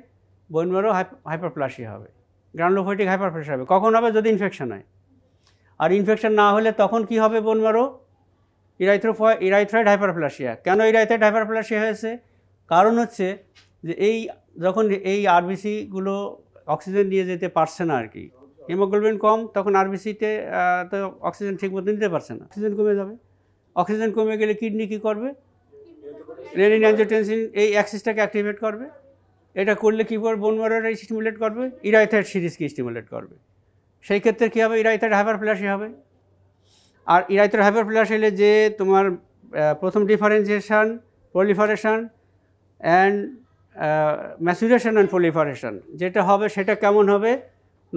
Bone marrow hyperplasia hobe. Granulocytic hyperplasia hobe. Kokhon hobe? Jodi infection hoy. Ar infection na hole tokhon ki hobe bone marrow? ইরাইথ্রোফয় erythroid hyperplasia. কেন erythroid hyperplasia হয়েছে? কারণ হচ্ছে যে এই যখন এই আরবিসিগুলো oxygen নিয়ে যেতে পারছে না আর কি, হিমোগ্লোবিন কম, তখন আরবিসিতে তো অক্সিজেন ঠিকমতো নিতে পারছে না, অক্সিজেন কমে যাবে। অক্সিজেন কমে গেলে কিডনি কী করবে? রেনিন অ্যাঞ্জিওটেনসিন এই অ্যাক্সিসটাকে অ্যাক্টিভেট করবে। এটা করলে কী করবে? বোন ম্যারোটাই স্টিমুলেট করবে, ইরাইথ্রয়েড সিরিজকে স্টিমুলেট করবে। সেই ক্ষেত্রে কী হবে? ইরাইথ্রয়েড হাইপারপ্লাসিয়া হবে। আর ইরাইথ্রয়েড হাইপারপ্লাসিয়া হলে যে তোমার প্রথম differentiation, proliferation and maturation and proliferation যেটা হবে সেটা কেমন হবে?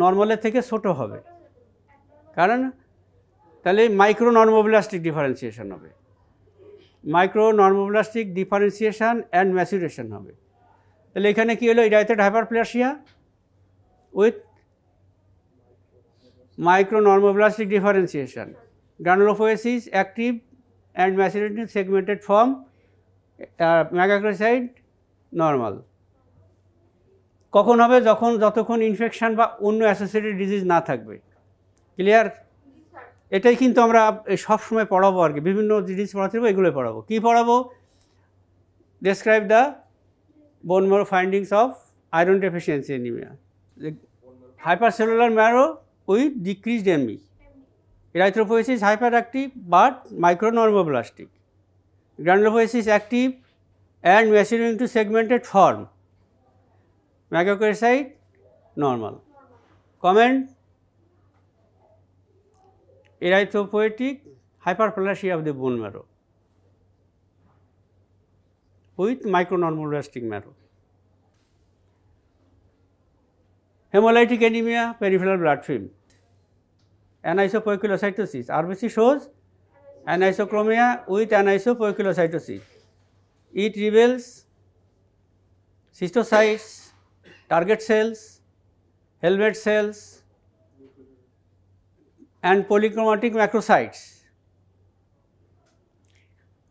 নর্মালের থেকে ছোট হবে। কারণ তাহলে মাইক্রো নর্মোব্লাস্টিক ডিফারেন্সিয়েশন হবে, micro normoblastic differentiation and maturation হবে। তাহলে এখানে কী হলো? Erythroid hyperplasia with micro normoblastic differentiation, granulopoiesis active and macerating segmented form, uh, megacroside normal. কখন হবে? যখন যতক্ষণ ইনফেকশন বা অন্য অ্যাসোসিয়েটেড ডিজিজ না থাকবে। ক্লিয়ার? এটাই কিন্তু আমরা সবসময় পড়াবো আর কি, বিভিন্ন ডিজিজ পড়াতে এগুলো পড়াবো। কী পড়াবো? describe the bone marrow findings of iron deficiency anemia. The hypercellular marrow with decreased M E. Erythropoiesis is hyperactive but micronormoblastic. Granulopoiesis is active and maturing to segmented form. Megakaryocyte normal. Comment: erythropoietic hyperplasia of the bone marrow with micronormoblastic marrow. Hemolytic anemia, peripheral blood film. Anisopoikilocytosis. R B C shows anisochromia with anisopoikilocytosis. It reveals cystocytes, target cells, helmet cells, and polychromatic macrocytes.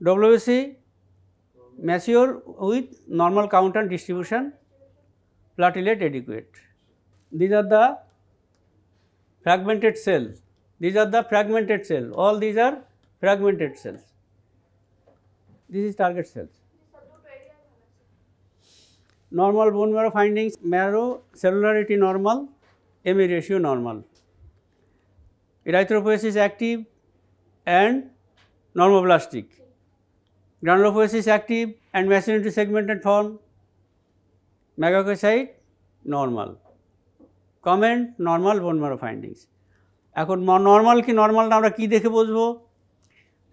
W B C mature with normal count and distribution, platelet adequate. These are the fragmented cells. These are the fragmented cells. All these are fragmented cells. This is target cells. Normal bone marrow findings: marrow cellularity normal, M E ratio normal. Erythropoiesis active and normoblastic. Granulopoiesis active and maturing into segmented form. Megakaryocyte normal. Comment: normal bone marrow findings. এখন normal কি normal না আমরা কি দেখে বুঝবো?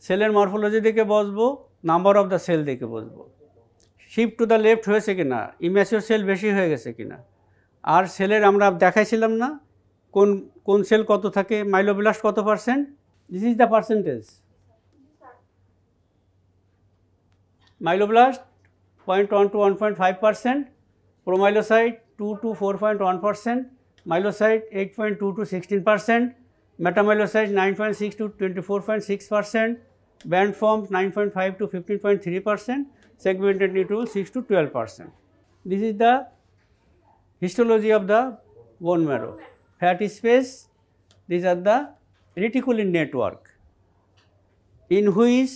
সেলের morphology দেখে বুঝবো, নাম্বার অফ দ্য সেল দেখে বুঝবো। শিফট টু দ্য লেফট হয়েছে কিনা, ইম্যাচিউর সেল বেশি হয়ে গেছে কিনা। আর সেলের আমরা দেখাইছিলাম না কোন কোন সেল কত থাকে, মাইলোব্লাস্ট কত percent, this is the percentage. Myeloblast point one two one point five percent, promyelocyte two two four point one percent, myelocyte eight point two to sixteen percent, metamyelocyte nine point six to twenty-four point six percent, band forms nine point five to fifteen point three percent, segmented neutrophil six to twelve percent. This is the histology of the bone marrow. Fatty space, these are the reticulin network in which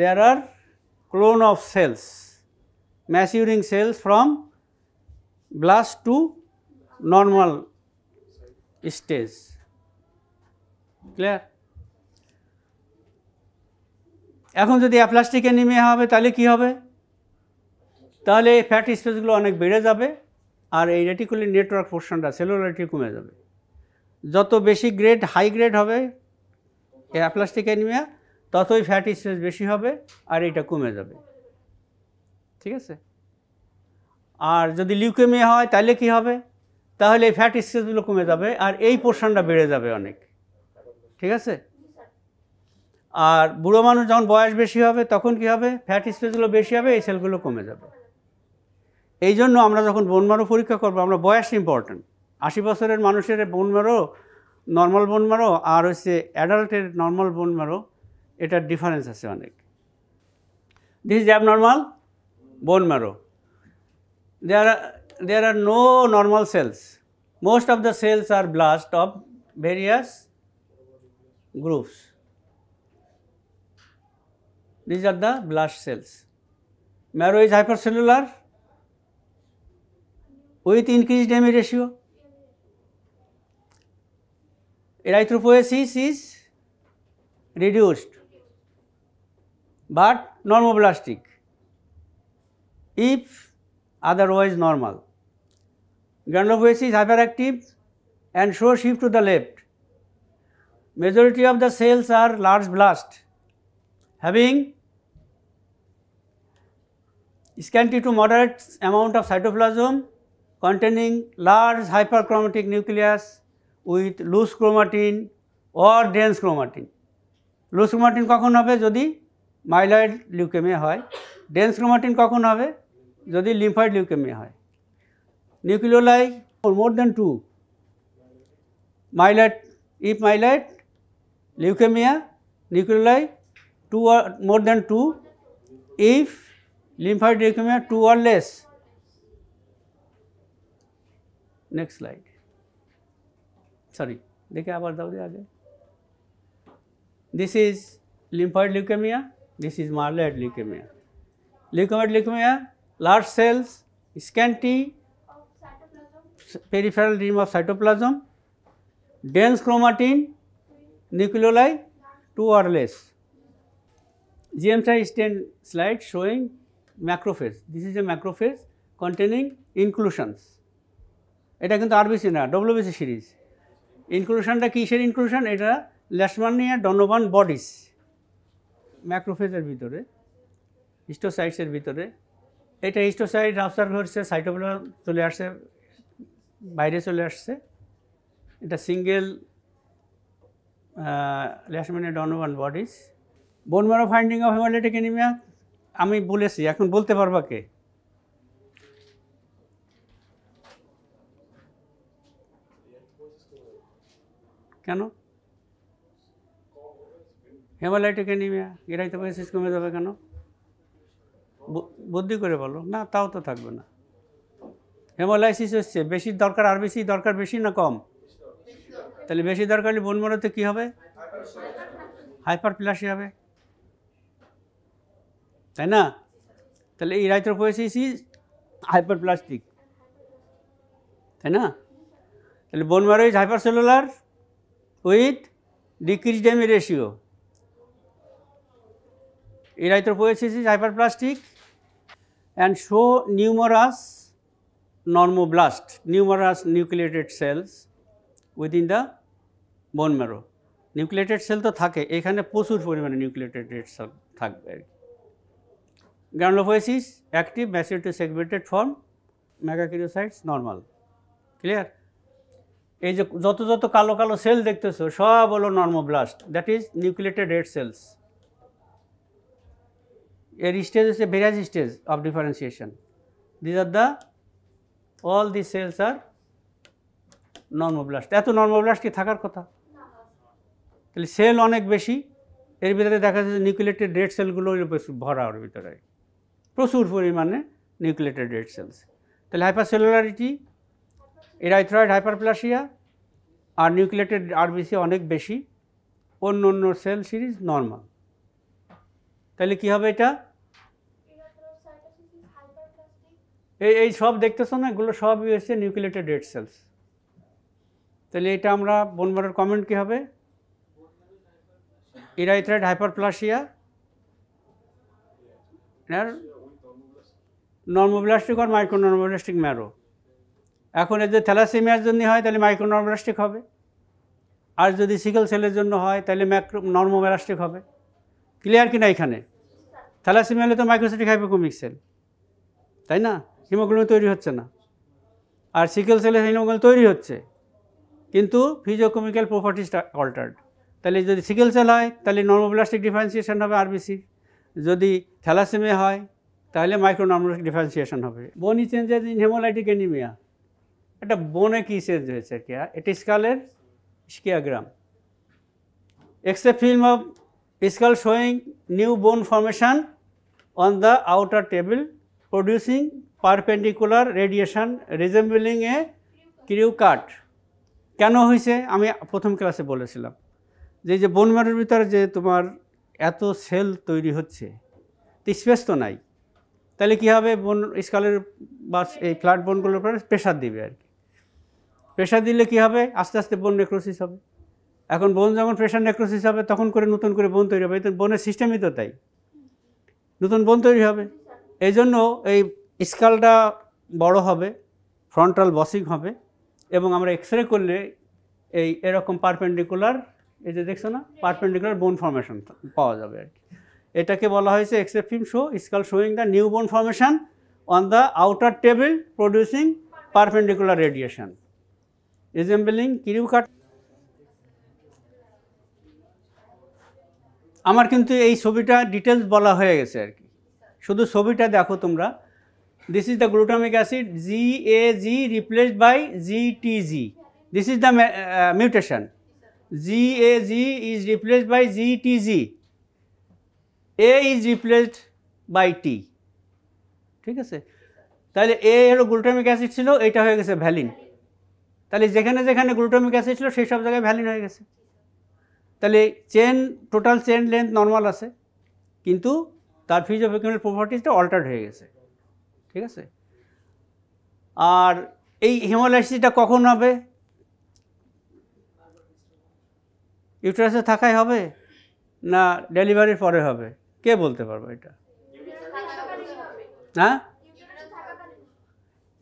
there are clone of cells, maturing cells from blast to normal stage. Clear? এখন যদি aplastic anaemia হবে তাহলে কি হবে? তাহলে fat স্পেসগুলো অনেক বেড়ে যাবে আর এই রেটিকুলার নেটওয়ার্ক পোর্শনটা সেলুলারিটি কমে যাবে। যত বেশি গ্রেড হাই গ্রেড হবে অ্যাপ্লাস্টিক অ্যানিমিয়া ততই ফ্যাট স্পেস বেশি হবে আর এটা কমে যাবে। ঠিক আছে? আর যদি লিউকেমিয়া হয় তাহলে কি হবে? তাহলে এই ফ্যাট স্পেসগুলো কমে যাবে আর এই পোর্শনটা বেড়ে যাবে অনেক। ঠিক আছে? আর বুড়ো মানুষ যখন বয়স বেশি হবে তখন কি হবে? ফ্যাট স্পেসগুলো বেশি হবে, এই সেলগুলো কমে যাবে। এই জন্য আমরা যখন বোন মারো পরীক্ষা করবো আমরা বয়স ইম্পর্ট্যান্ট। আশি বছরের মানুষের বোন মারো নর্মাল বোন মারো আর হচ্ছে অ্যাডাল্টের নর্মাল বোন মারো এটার ডিফারেন্স আছে অনেক। দিস ইজ অ্যাবনর্মাল বোন মারো। দেয়ার আর There are no normal cells. Most of the cells are blast of various groups. These are the blast cells. Marrow is hypercellular with increased M E ratio. Erythropoiesis is reduced but normoblastic if otherwise normal. Granulopoiesis is hyperactive and shows shift to the left. Majority of the cells are large blast having scanty to moderate amount of cytoplasm containing large hyperchromatic nucleus with loose chromatin or dense chromatin. Loose chromatin কখন হবে? যদি myeloid leukaemia হয়। Dense chromatin কখন হবে? যদি lymphoid leukaemia হয়। Nucleoli or more than two, myeloid, if myeloid leukemia, nucleoli two or more than two, if lymphoid leukemia two or less. Next slide. Sorry, dekhe abar dao de aage. This is lymphoid leukemia, this is myeloid leukemia. leukocyte leukemia, large cells, scanty peripheral rim of cytoplasm, dense chromatin, nucleoli two or less. G M is ten slide showing macrophage. This is a macrophage containing inclusions. এটা কিন্তু RBC না, WBC series. ইনক্লুশনটা কিসের inclusion? এটা লেশমানিয়া Donovan bodies. ম্যাক্রোফেজের ভিতরে, হিস্টোসাইটসের ভিতরে, এটা হিস্টোসাইট observe হচ্ছে, cytoplasm চলে আসছে, বাইরে চলে আসছে। এটা single Leishmania Donovan bodies. Bone marrow finding of হেমাটোলাইটিক anaemia আমি বলেছি, এখন বলতে পারবা কে? কেন হেমাটোলাইটিক অ্যানিমিয়া এরাই তো বেসিস কমে যাবে কেন? বুদ্ধি করে বলো না, তাও তো থাকবে না। হেমালাইসিস হচ্ছে বেশি দরকার, আর বেশি দরকার, বেশি না কম? তাহলে বেশি দরকার হলে বোন ম্যারোতে কী হবে? হাইপারপ্লাসি হবে, তাই না? তাহলে এই রাইথ্রোপোয়েসিস ইজ হাইপারপ্লাস্টিক, তাই না? তাহলে bone marrow is hypercellular with decreased demi ratio. Erythropoiesis is hyperplastic and show numerous normoblast, numerous nucleated cells within the bone marrow. Nucleated cell to thake, ekhane prochur porimane nucleated cell thakbe. Granulopoiesis active massively segmented form, megakaryocytes normal. Clear? এই যে যত যত কালো কালো sell দেখতেছো সব হলো normoblast, that is nucleated red cells. এর স্টেজ হচ্ছে various stage of differentiation. These are the all the cells are normoblast. এত নর্মোব্লাস্ট কি থাকার কথা? তাহলে সেল অনেক বেশি, এর ভিতরে দেখা যাচ্ছে নিউক্লিয়েটেড রেড সেলগুলো ভরা, ওর ভিতরে প্রচুর পরিমাণে নিউক্লিয়েটেড রেড সেলস। তাহলে হাইপারসেলুলারিটি, এরাইথ্রয়েড হাইপারপ্লাসিয়া আর নিউক্লিয়েটেড আরবিসি অনেক বেশি, অন্য অন্য সেল সিরিজ নর্মাল। তাহলে কী হবে এটা? এই এই সব দেখতেছ না, এগুলো সবই হচ্ছে নিউক্লিয়েটেড রেড সেলস। তাহলে এটা আমরা বোন ম্যারোর কমেন্ট কী হবে? এরাইথ্রয়েড হাইপারপ্লাসিয়া আর নর্মোব্লাস্টিক আর মাইক্রোনর্মোব্লাস্টিক ম্যারো। এখন এর যদি থ্যালাসেমিয়ার জন্য হয় তাহলে মাইক্রোনর্মোব্লাস্টিক হবে, আর যদি সিকেল সেলের জন্য হয় তাহলে ম্যাক্রো নর্মোব্লাস্টিক হবে। ক্লিয়ার কিনা? এখানে থ্যালাসেমিয়া হলে তো মাইক্রোসাইটিক হাইপোক্রোমিক সেল, তাই না? হিমোগ্লোবিন তৈরি হচ্ছে না, আর সিকেল সেলে হিমোগ্লোবিন তৈরি হচ্ছে কিন্তু ফিজিওকেমিক্যাল প্রপার্টিসটা অল্টার্ড। তাহলে যদি সিকেল সেল হয় তাহলে নর্মোব্লাস্টিক ডিফারেন্সিয়েশন হবে আরবিসি, যদি থ্যালাসেমিয়া হয় তাহলে মাইক্রোনর্মোব্লাস্টিক ডিফারেন্সিয়েশন হবে। Bony changes in haematolytic anaemia, এটা বোনে কী চেঞ্জ হয়েছে? কিয়া এটা স্কালের skiagram, X ray film of skull showing new bone formation on the outer table producing perpendicular radiation resembling a crew cut. কেন হয়েছে? আমি প্রথম ক্লাসে বলেছিলাম যে যে বোন ম্যারোর ভিতরে যে তোমার এত সেল তৈরি হচ্ছে, তো স্পেস তো নাই, তাহলে কী হবে? বোন স্কালের বা এই ফ্ল্যাট বোনগুলোর উপরে প্রেশার দিবে আর কি। প্রেশার দিলে কী হবে? আস্তে আস্তে বোন নেক্রোসিস হবে। এখন বোন যখন প্রেশার নেক্রোসিস হবে তখন করে নতুন করে বোন তৈরি হবে। এই তো বোনের সিস্টেমই তো তাই, নতুন বোন তৈরি হবে। এই জন্য এই স্কালটা বড় হবে, ফ্রন্টাল বসিং হবে, এবং আমরা এক্স রে করলে এই এরকম পারপেন্ডিকুলার, এই যে দেখছো না, পারপেন্ডিকুলার বোন ফর্মেশন পাওয়া যাবে আর কি। এটাকে বলা হয়েছে x-ray film show skull showing the new bone formation on the outer table producing perpendicular radiation resembling crew cut. আমার কিন্তু এই ছবিটা ডিটেলস বলা হয়ে গেছে আর কি, শুধু ছবিটা দেখো তোমরা। This is the glutamic acid G A G replaced by G T G. This is the mutation, G A G is replaced by G T G, A is replaced by T. ঠিক আছে, তাহলে এ হলো glutamic acid ছিল, এটা হয়ে গেছে valine. তাহলে যেখানে যেখানে গ্লুটামিক অ্যাসিড ছিল সেই সব জায়গায় ভ্যালিন হয়ে গেছে। তাহলে chain, total chain length normal আছে কিন্তু তার ফিজিওকেমিক্যাল প্রপার্টিজটা অল্টারড হয়ে গেছে, ঠিক আছে। আর এই হেমোলাইসিসটা কখন হবে? ইউটেরাসে থাকাই হবে না ডেলিভারির পরে হবে, কে বলতে পারবে এটা? হ্যাঁ,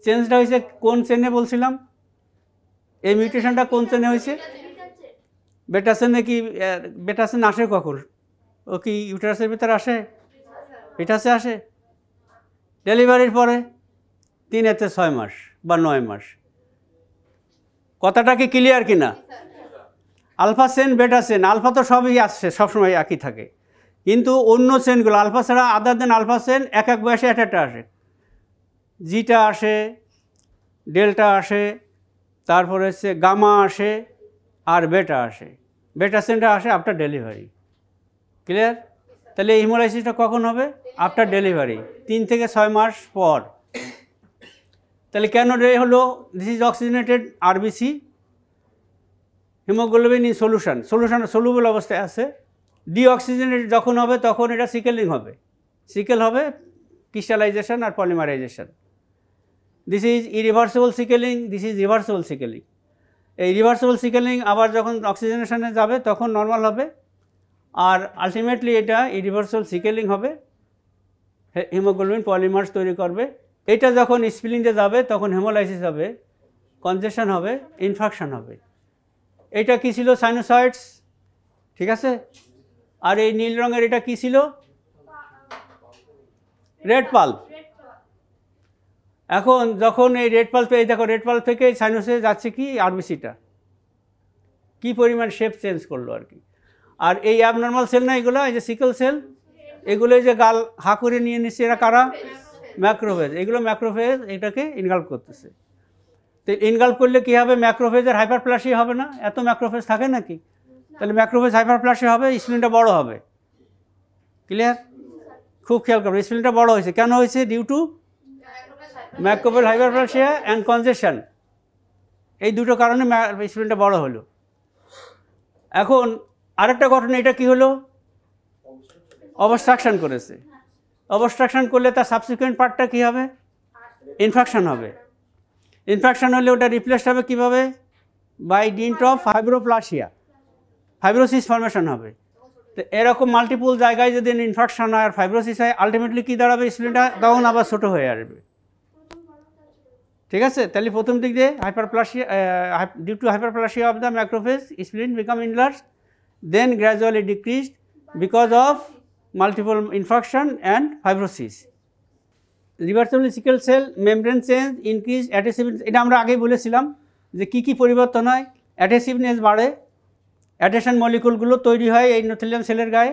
চেঞ্জটা হয়েছে কোন চেনে বলছিলাম, এই মিউটেশনটা কোন চেনে হয়েছে? বেটা চেনে। কি বেটা চেন আসে কখন? ও কি ইউটেরাসের ভিতরে আসে? পিটাসে আসে ডেলিভারির পরে, তিন এতে ছয় মাস বা নয় মাস। কথাটা কি ক্লিয়ার কিনা? আলফা সেন, বেটা সেন, আলফা তো সবই আসছে, সবসময় একই থাকে, কিন্তু অন্য সেনগুলো আলফা ছাড়া আদার দেন আলফা সেন এক এক বয়সে এক একটা আসে, জিটা আসে, ডেল্টা আসে, তারপরে হচ্ছে গামা আসে আর বেটা আসে। বেটা সেনটা আসে আফটার ডেলিভারি, ক্লিয়ার? তাহলে এই হিমোলাইসিসটা কখন হবে? আফটার ডেলিভারি, তিন থেকে ছয় মাস পর। তাহলে কেন রে হলো? This is oxygenated RBC haemoglobin in solution, solution soluble অবস্থায় আছে। ডিঅক্সিজেনেটেড যখন হবে তখন এটা সিকেলিং হবে, সিকেল হবে ক্রিস্টালাইজেশন আর polymerisation. This is irreversible sickling, this is reversible sickling. এই রিভার্সিবল সিকেলিং আবার যখন অক্সিজেনেশনে যাবে তখন নর্মাল হবে, আর আলটিমেটলি এটা ইরিভার্সাল সিকেলিং হবে, হিমোগ্লোবিন পলিমার্স তৈরি করবে। এটা যখন স্পিলিংয়ে যাবে তখন হেমোলাইসিস হবে, কনজেশন হবে, ইনফেকশন হবে। এটা কি ছিল? সাইনোসয়েডস, ঠিক আছে। আর এই নীল রঙের এটা কি ছিল? Red pulp. এখন যখন এই রেড পাল্প, এই দেখো রেড পাল্প থেকে সাইনোসে যাচ্ছে কি আরবিসিটা, কি পরিমাণ শেপ চেঞ্জ করলো আর কি। আর এই অ্যাবনর্মাল সেল না এগুলো, এই যে সিকেল সেল, এগুলো যে গাল হা করে নিয়ে নিচ্ছে, এরা কারা? ম্যাক্রোফেজ। এগুলো ম্যাক্রোফেজ এটাকে ইনগল্প করতেছে। তো ইনগল্প করলে কী হবে? ম্যাক্রোফেজের হাইপারপ্লাসি হবে না? এত ম্যাক্রোফেজ থাকে নাকি? তাহলে ম্যাক্রোফেজ হাইপারপ্লাসি হবে, স্প্লিনটা বড় হবে, ক্লিয়ার? খুব খেয়াল করবে, স্প্লিনটা বড় হয়েছে, কেন হয়েছে? Due to macrophage hyperplasia and congestion, এই দুটো কারণে স্প্লিনটা বড় হলো। এখন আরেকটা ঘটনা, এটা কি হলো? অবস্ট্রাকশন করেছে। অবস্ট্রাকশন করলে তার সাবসিকুয়েন্ট পার্টটা কি হবে? ইনফেকশন হবে। ইনফেকশন হলে ওটা রিপ্লেসড হবে কিভাবে? By dint of fibroplasia, fibrosis formation হবে। তো এরকম মাল্টিপল জায়গায় যদি ইনফেকশন হয় আর ফাইব্রোসিস হয়, আলটিমেটলি কী দাঁড়াবে? স্প্লিনটা তখন আবার ছোটো হয়ে আসবে, ঠিক আছে। তাহলে প্রথম দিক দিয়ে hyperplasia, due to hyperplasia of the macrophage spleen become enlarge, then gradually decreased because of multiple infection and fibrosis. Reversible sickle cell membrane change, increased adhesiveness, এটা আমরা আগেই বলেছিলাম যে কি কি পরিবর্তন হয়। অ্যাডহেসিভনেস বাড়ে, অ্যাডহেশন মলিকুলগুলো তৈরি হয় এই এন্ডোথেলিয়াম সেলের গায়ে।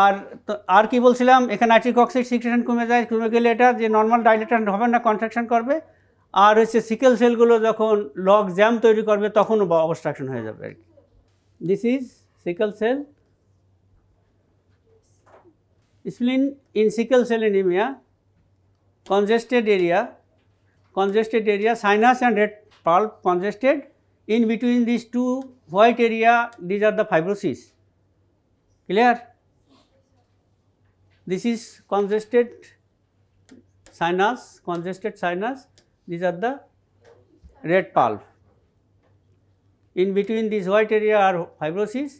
আর আর কি বলছিলাম, এখানে নাইট্রিক অক্সাইড সিক্রেশন কমে যায়, কমে গেলে এটা যে নর্মাল ডাইলেশন হবে না, কন্ট্রাকশন করবে। আর হচ্ছে সিকেল সেলগুলো যখন লগ জ্যাম তৈরি করবে তখনও অবস্ট্রাকশন হয়ে যাবে আর কি। This is sickle cell. Spleen in sickle cell anemia, congested area, congested area, sinus and red pulp congested. In between these two white area, these are the fibrosis. Clear? This is congested sinus, congested sinus. These are the red pulp. In between these white area are fibrosis,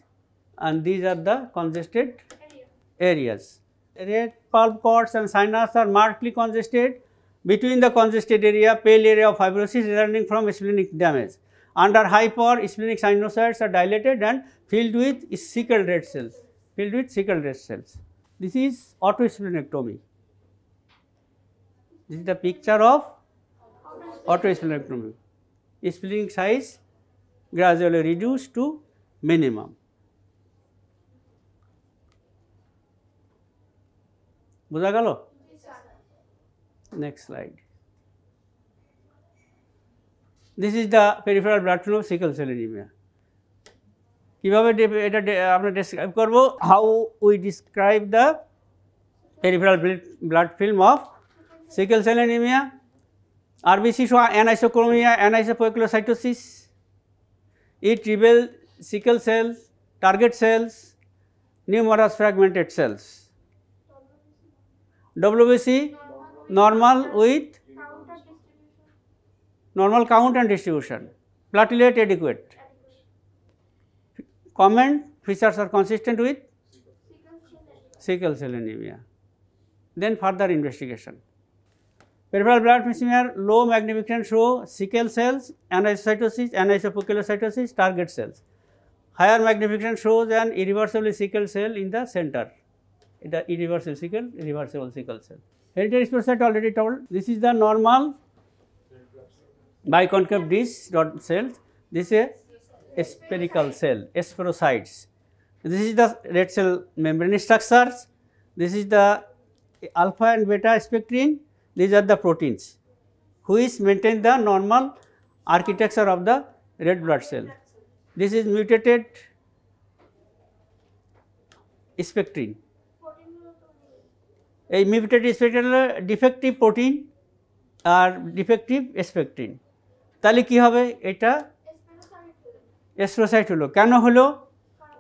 and these are the congested areas. Red pulp cords and sinus are markedly congested. Between the congested area, pale area of fibrosis resulting from splenic damage. Under hyper, splenic sinusoids are dilated and filled with sickle red cells. Filled with sickle red cells. This is autosplenectomy. This is the picture of autosplenectomy. Splenic size gradually reduced to minimum. Bujha gelo? Next slide. This is the peripheral blood film of sickle cell anemia. Kibhabe eta amra describe korbo, how we describe the peripheral blood film of sickle cell anemia? R B C show anisochronia, anisopoikilocytosis. It reveals sickle cells, target cells, numerous fragmented cells. W B C normal with normal count and distribution, platelet adequate. Common features are consistent with sickle cell anemia. Then further investigation. Peripheral blood plasminogen, low magnificent show sickle cells, anisocytosis, anisopuculocytosis, target cells. Higher magnificent shows an irreversible sickle cell in the center, the irreversible sickle, irreversible sickle cell. Hereditary spherocyte already told, this is the normal biconcave disc dot cells, this is a spherical cell, spherocytes. This is the red cell membrane structures, this is the alpha and beta spectrin, these are the proteins which maintain the normal architecture of the red blood cell. This is mutated spectrin. A mutated spectrin defective protein or defective spectrin. তাহলে কি হবে এটা স্পেরোসাইট হলো, কেন হলো?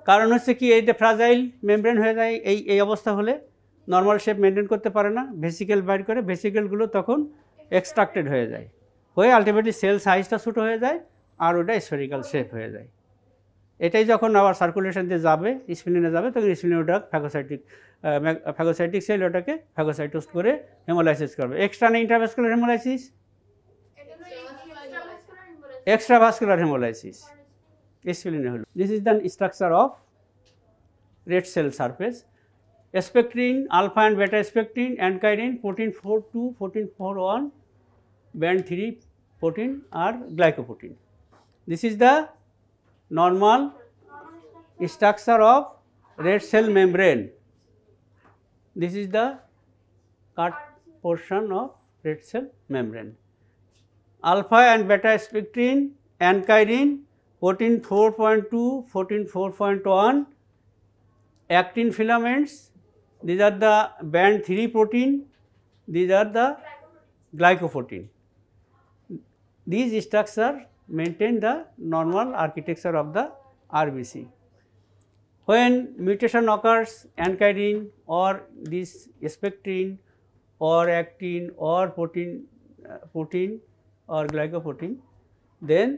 কারণ হচ্ছে কি এইটা ফ্রাজাইল মেমব্রেন হয়ে যায়, এই এই অবস্থা হলে নর্মাল শেপ মেইনটেইন করতে পারে না, ভেসিকেল বাইর করে, ভেসিকেলগুলো তখন এক্সট্রাক্টেড হয়ে যায়, হয়ে আলটিমেটলি সেল সাইজটা ছোট হয়ে যায় আর ওটা স্ফেরিক্যাল শেপ হয়ে যায়। এটাই যখন আবার সার্কুলেশন দিয়ে যাবে, স্প্লিনে যাবে, তখন স্প্লিনে ওটা ফ্যাগোসাইটিক ফ্যাগোসাইটিক সেল ওটাকে ফ্যাগোসাইটোস করে হেমোলাইসিস করবে। এক্সট্রানাল ইন্ট্রাভাস্কুলার হেমোলাইসিস, এক্সট্রাভাস্কুলার হেমোলাইসিস স্প্লিনে হলো। This is the structure of red cell surface. Spectrin alpha and beta spectrin and ankyrin fourteen four two fourteen four one band three protein আর glycoprotein. This is the normal structure of red cell membrane. This is the cut portion of red cell membrane. Alpha and beta spectrin, ankyrin, protein four point two, protein four point one, actin filaments, these are the band three protein, these are the glycoprotein. These structures maintain the normal architecture of the R B C. When mutation occurs, ankyrin or this spectrin or actin or protein, uh, protein or glycoprotein, then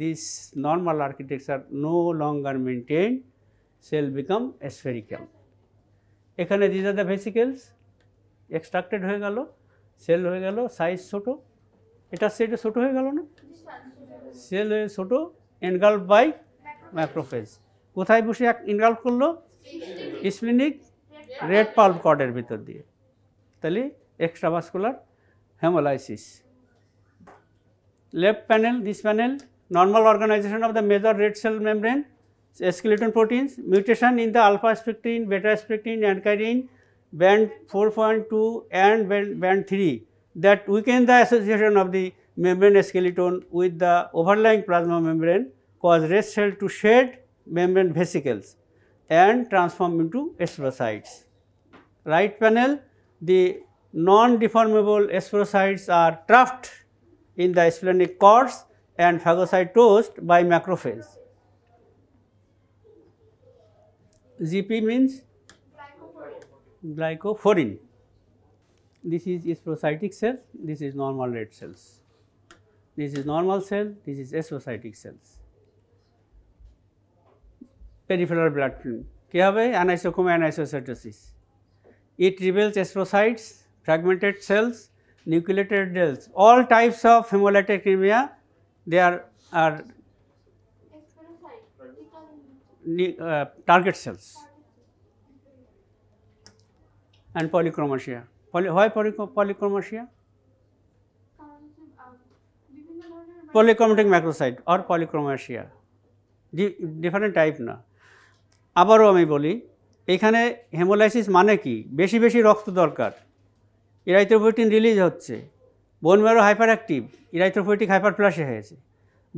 this normal architecture no longer maintained, cell become spherical. Ekhane these are the vesicles extracted hoye gelo, cell hoye gelo size choto. এটা সেটা ছোট হয়ে গেল না, sell ছোট engulf by macrophage. কোথায় বসে এনগাল্ভ করলো? স্প্লিনিক রেড পাল্প কর্ডের ভিতর দিয়ে। তাহলে extravascular haemolysis. Left panel, this panel normal organisation of the major red cell membrane, skeleton proteins, mutation in the alpha spectrin, beta spectrin, ankyrin band four point two and band three that weaken the association of the membrane skeleton with the overlying plasma membrane, cause red cell to shed membrane vesicles and transform into spherocytes. Right panel, the non-deformable spherocytes are trapped in the splenic cords and phagocytosed by macrophage. G P means glycophorin. This is spherocytic cell, this is normal red cells, this is normal cell, this is spherocytic cells. Peripheral blood film, kya hobe? Anisochrome anisocytosis. It reveals spherocytes, fragmented cells, nucleated cells, all types of hemolytic anemia, they are, are uh, target cells and polychromasia. Poly, why poly, polychromasia? Polychromatic macrocyte or polychromasia, Di, different type na. আবারও আমি বলি, এখানে haemolysis মানে কি? বেশি বেশি রক্ত দরকার, ইরাইথ্রোপোয়েটিন রিলিজ হচ্ছে, bone marrow hyper active, erythropoietic hyperplasia হয়েছে,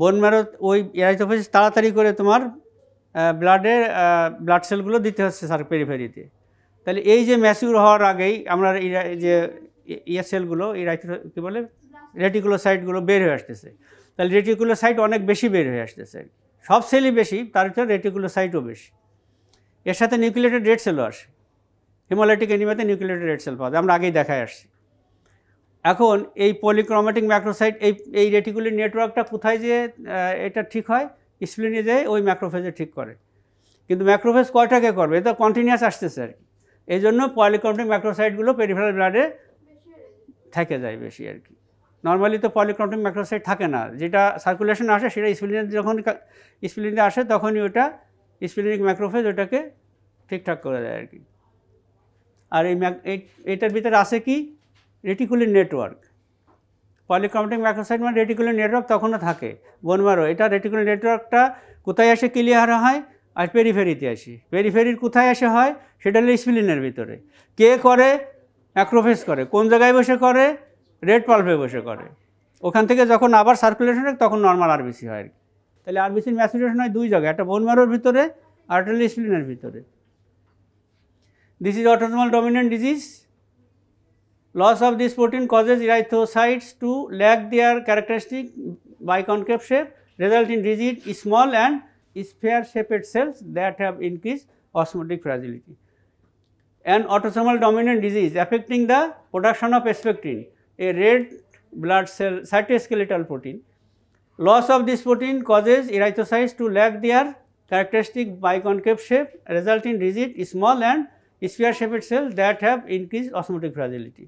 বোন ম্যারো ওই ইরাইথ্রোপোয়েটিস তাড়াতাড়ি করে তোমার ব্লাডে ব্লাড সেলগুলো দিতে হচ্ছে সার পেরিফেরিতে। তাহলে এই যে ম্যাচিউর হওয়ার আগেই আমরা যে ইয়ে সেলগুলো ইরাইথ্রো কী বলে রেটিকুলোসাইটগুলো বের হয়ে আসতেছে, তাহলে রেটিকুলোসাইট অনেক বেশি বের হয়ে আসতেছে, সব সেলই বেশি, তার ভিতরে রেটিকুলোসাইটও বেশি, এর সাথে নিউক্লিয়েটেড রেড সেলও আসে, hemolytic anemia nucleated red cell পাওয়া যায়, আমরা আগেই দেখায় আসছি। এখন এই পলিক্রোমেটিক ম্যাক্রোসাইট এই এই রেটিকুলার নেটওয়ার্কটা কোথায় যে এটা ঠিক হয়, স্প্লিনে যায় ওই ম্যাক্রোফেজে ঠিক করে, কিন্তু ম্যাক্রোফেজ কয়টাকে করবে, এটা কন্টিনিউয়াস আসতেছে আর কি। এই জন্য পলিক্রোমেটিক ম্যাক্রোসাইটগুলো পেরিফেরাল ব্লাডে থেকে যায় বেশি আর কি। নর্মালি তো পলিক্রোমেটিক ম্যাক্রোসাইট থাকে না, যেটা সার্কুলেশন আসে সেটা স্প্লিনে, যখন স্প্লিনে আসে তখনই ওটা স্প্লিনিক ম্যাক্রোফেজ ওটাকে ঠিকঠাক করে দেয় আর কি। আর এই এটার ভিতরে আসে কি রেটিকুলার নেটওয়ার্ক, পলিক্রোমেটিক ম্যাক্রোসাইট মানে রেটিকুলার নেটওয়ার্ক তখনও থাকে বোনমারো, এটা রেটিকুলার নেটওয়ার্কটা কোথায় আসে ক্লিয়ার হয় আর পেরিফেরিতে আসি, পেরিফেরির কোথায় আসে হয় সেটা হলো স্প্লিনের ভিতরে। কে করে? ম্যাক্রোফেজ করে। কোন জায়গায় বসে করে? রেড পাল্পে বসে করে। ওখান থেকে যখন আবার সার্কুলেশন হয় তখন নর্মাল আরবিসি হয় আর কি। তাহলে আরবিসির ম্যাচুরেশন হয় দুই জায়গায়, একটা বোনমারোর ভিতরে আর একটা হলো স্প্লিনের ভিতরে। This is autosomal dominant disease. Loss of this protein causes erythrocytes to lack their characteristic biconcave shape, result in rigid, small and sphere-shaped cells that have increased osmotic fragility. An autosomal dominant disease affecting the production of spectrin, a red blood cell cytoskeletal protein. Loss of this protein causes erythrocytes to lack their characteristic biconcave shape, result in rigid, small and sphere-shaped cells that have increased osmotic fragility.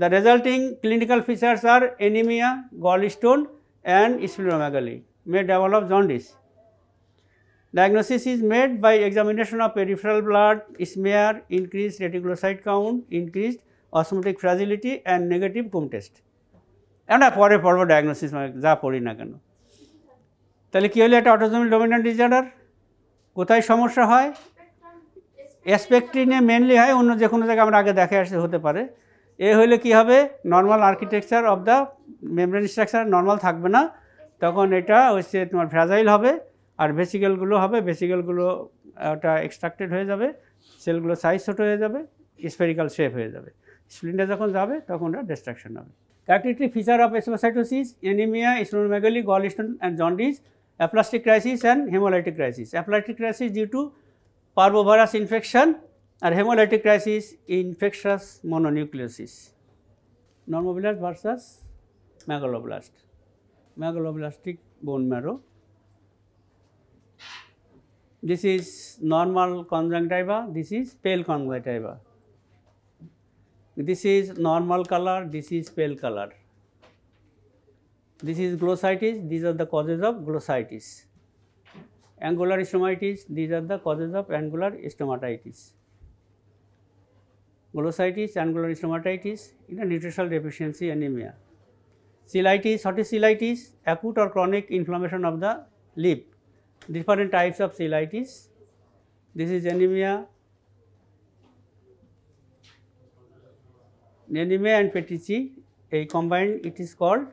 The resulting clinical features are anemia, gallstone and splenomegaly, may develop jaundice. Diagnosis is made by examination of peripheral blood smear, increased reticulocyte count, increased osmotic fragility and negative Coombs test. Amra pore porbo diagnosis মানে যা পড়ি না কেন। তাহলে কি হলো এটা autosomal dominant disorder? কোথায় সমস্যা হয়? স্পেকট্রিনে মেনলি হয়, অন্য যে কোনো জায়গায় আমরা আগে দেখে আসতে হতে পারে। এ হলে কি হবে normal architecture of the membrane structure normal থাকবে না, তখন এটা হচ্ছে তোমার ফ্রাজাইল হবে আর ভেসিকেলগুলো হবে, ভেসিকেলগুলো ওটা এক্সট্রাক্টেড হয়ে যাবে, সেলগুলো সাইজ ছোটো হয়ে যাবে, স্ফেরিক্যাল শেপ হয়ে যাবে। স্প্লিনে যখন যাবে তখন ওটা ডিস্ট্রাকশন হবে। Characteristic feature of spherocytosis, anaemia, splenomegaly, gallstone and jaundice, aplastic crisis and haemolytic crisis. Aplastic crisis due to Parvovirus infection and hemolytic crisis infectious mononucleosis. Normoblast versus megaloblast, megaloblastic bone marrow. This is normal conjunctiva, this is pale conjunctiva, this is normal color, this is pale color, this is glossitis, these are the causes of glossitis. Angular stomatitis, these are the causes of angular stomatitis. Glossitis, angular stomatitis, in a nutritional deficiency anemia. Cheilitis, what is cheilitis? Acute or chronic inflammation of the lip. Different types of cheilitis. This is anemia. Anemia and petechiae, a combined it is called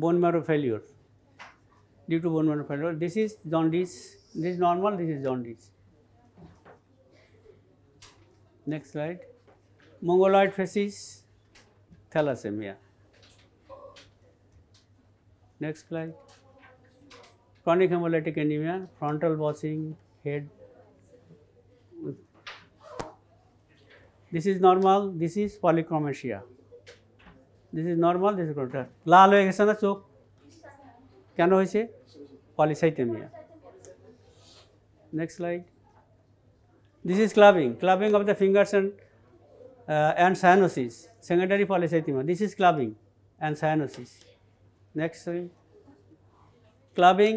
bone marrow failure. Due to bone marrow failure, this is jaundice, this is normal, this is jaundice. Next slide. Mongoloid facies, thalassemia. Next slide. Chronic hemolytic anemia, frontal bossing, head. This is normal, this is polychromasia. This is normal, this is chromatic. Lal hoye geche na chok, কেন হয়েছে? Polycythemia. Next slide. This is clubbing, clubbing of the fingers and uh, and cyanosis, secondary polycythemia. This is clubbing and cyanosis. Next slide. Clubbing,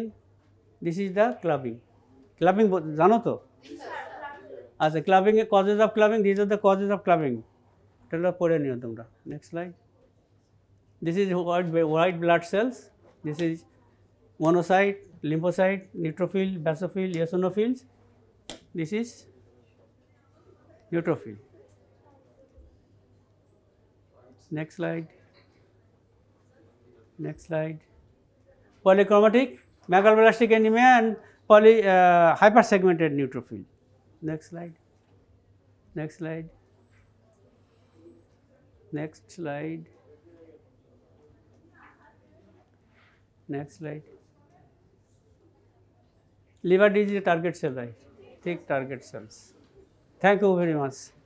this is the clubbing. Clubbing জানো তো? আচ্ছা, clubbing এর causes of clubbing, these are the causes of clubbing. এটা পড়ে নিও তোমরা। Next slide. This is white, white blood cells, this is monocyte, lymphocyte, neutrophil, basophil, eosinophils. This is neutrophil. Next slide. Next slide. Polychromatic megaloblastic anemia and poly uh, hypersegmented neutrophil. Next slide. Next slide. Next slide. Next slide. Liver disease target cell, right? Thick target cells. Thank you very much.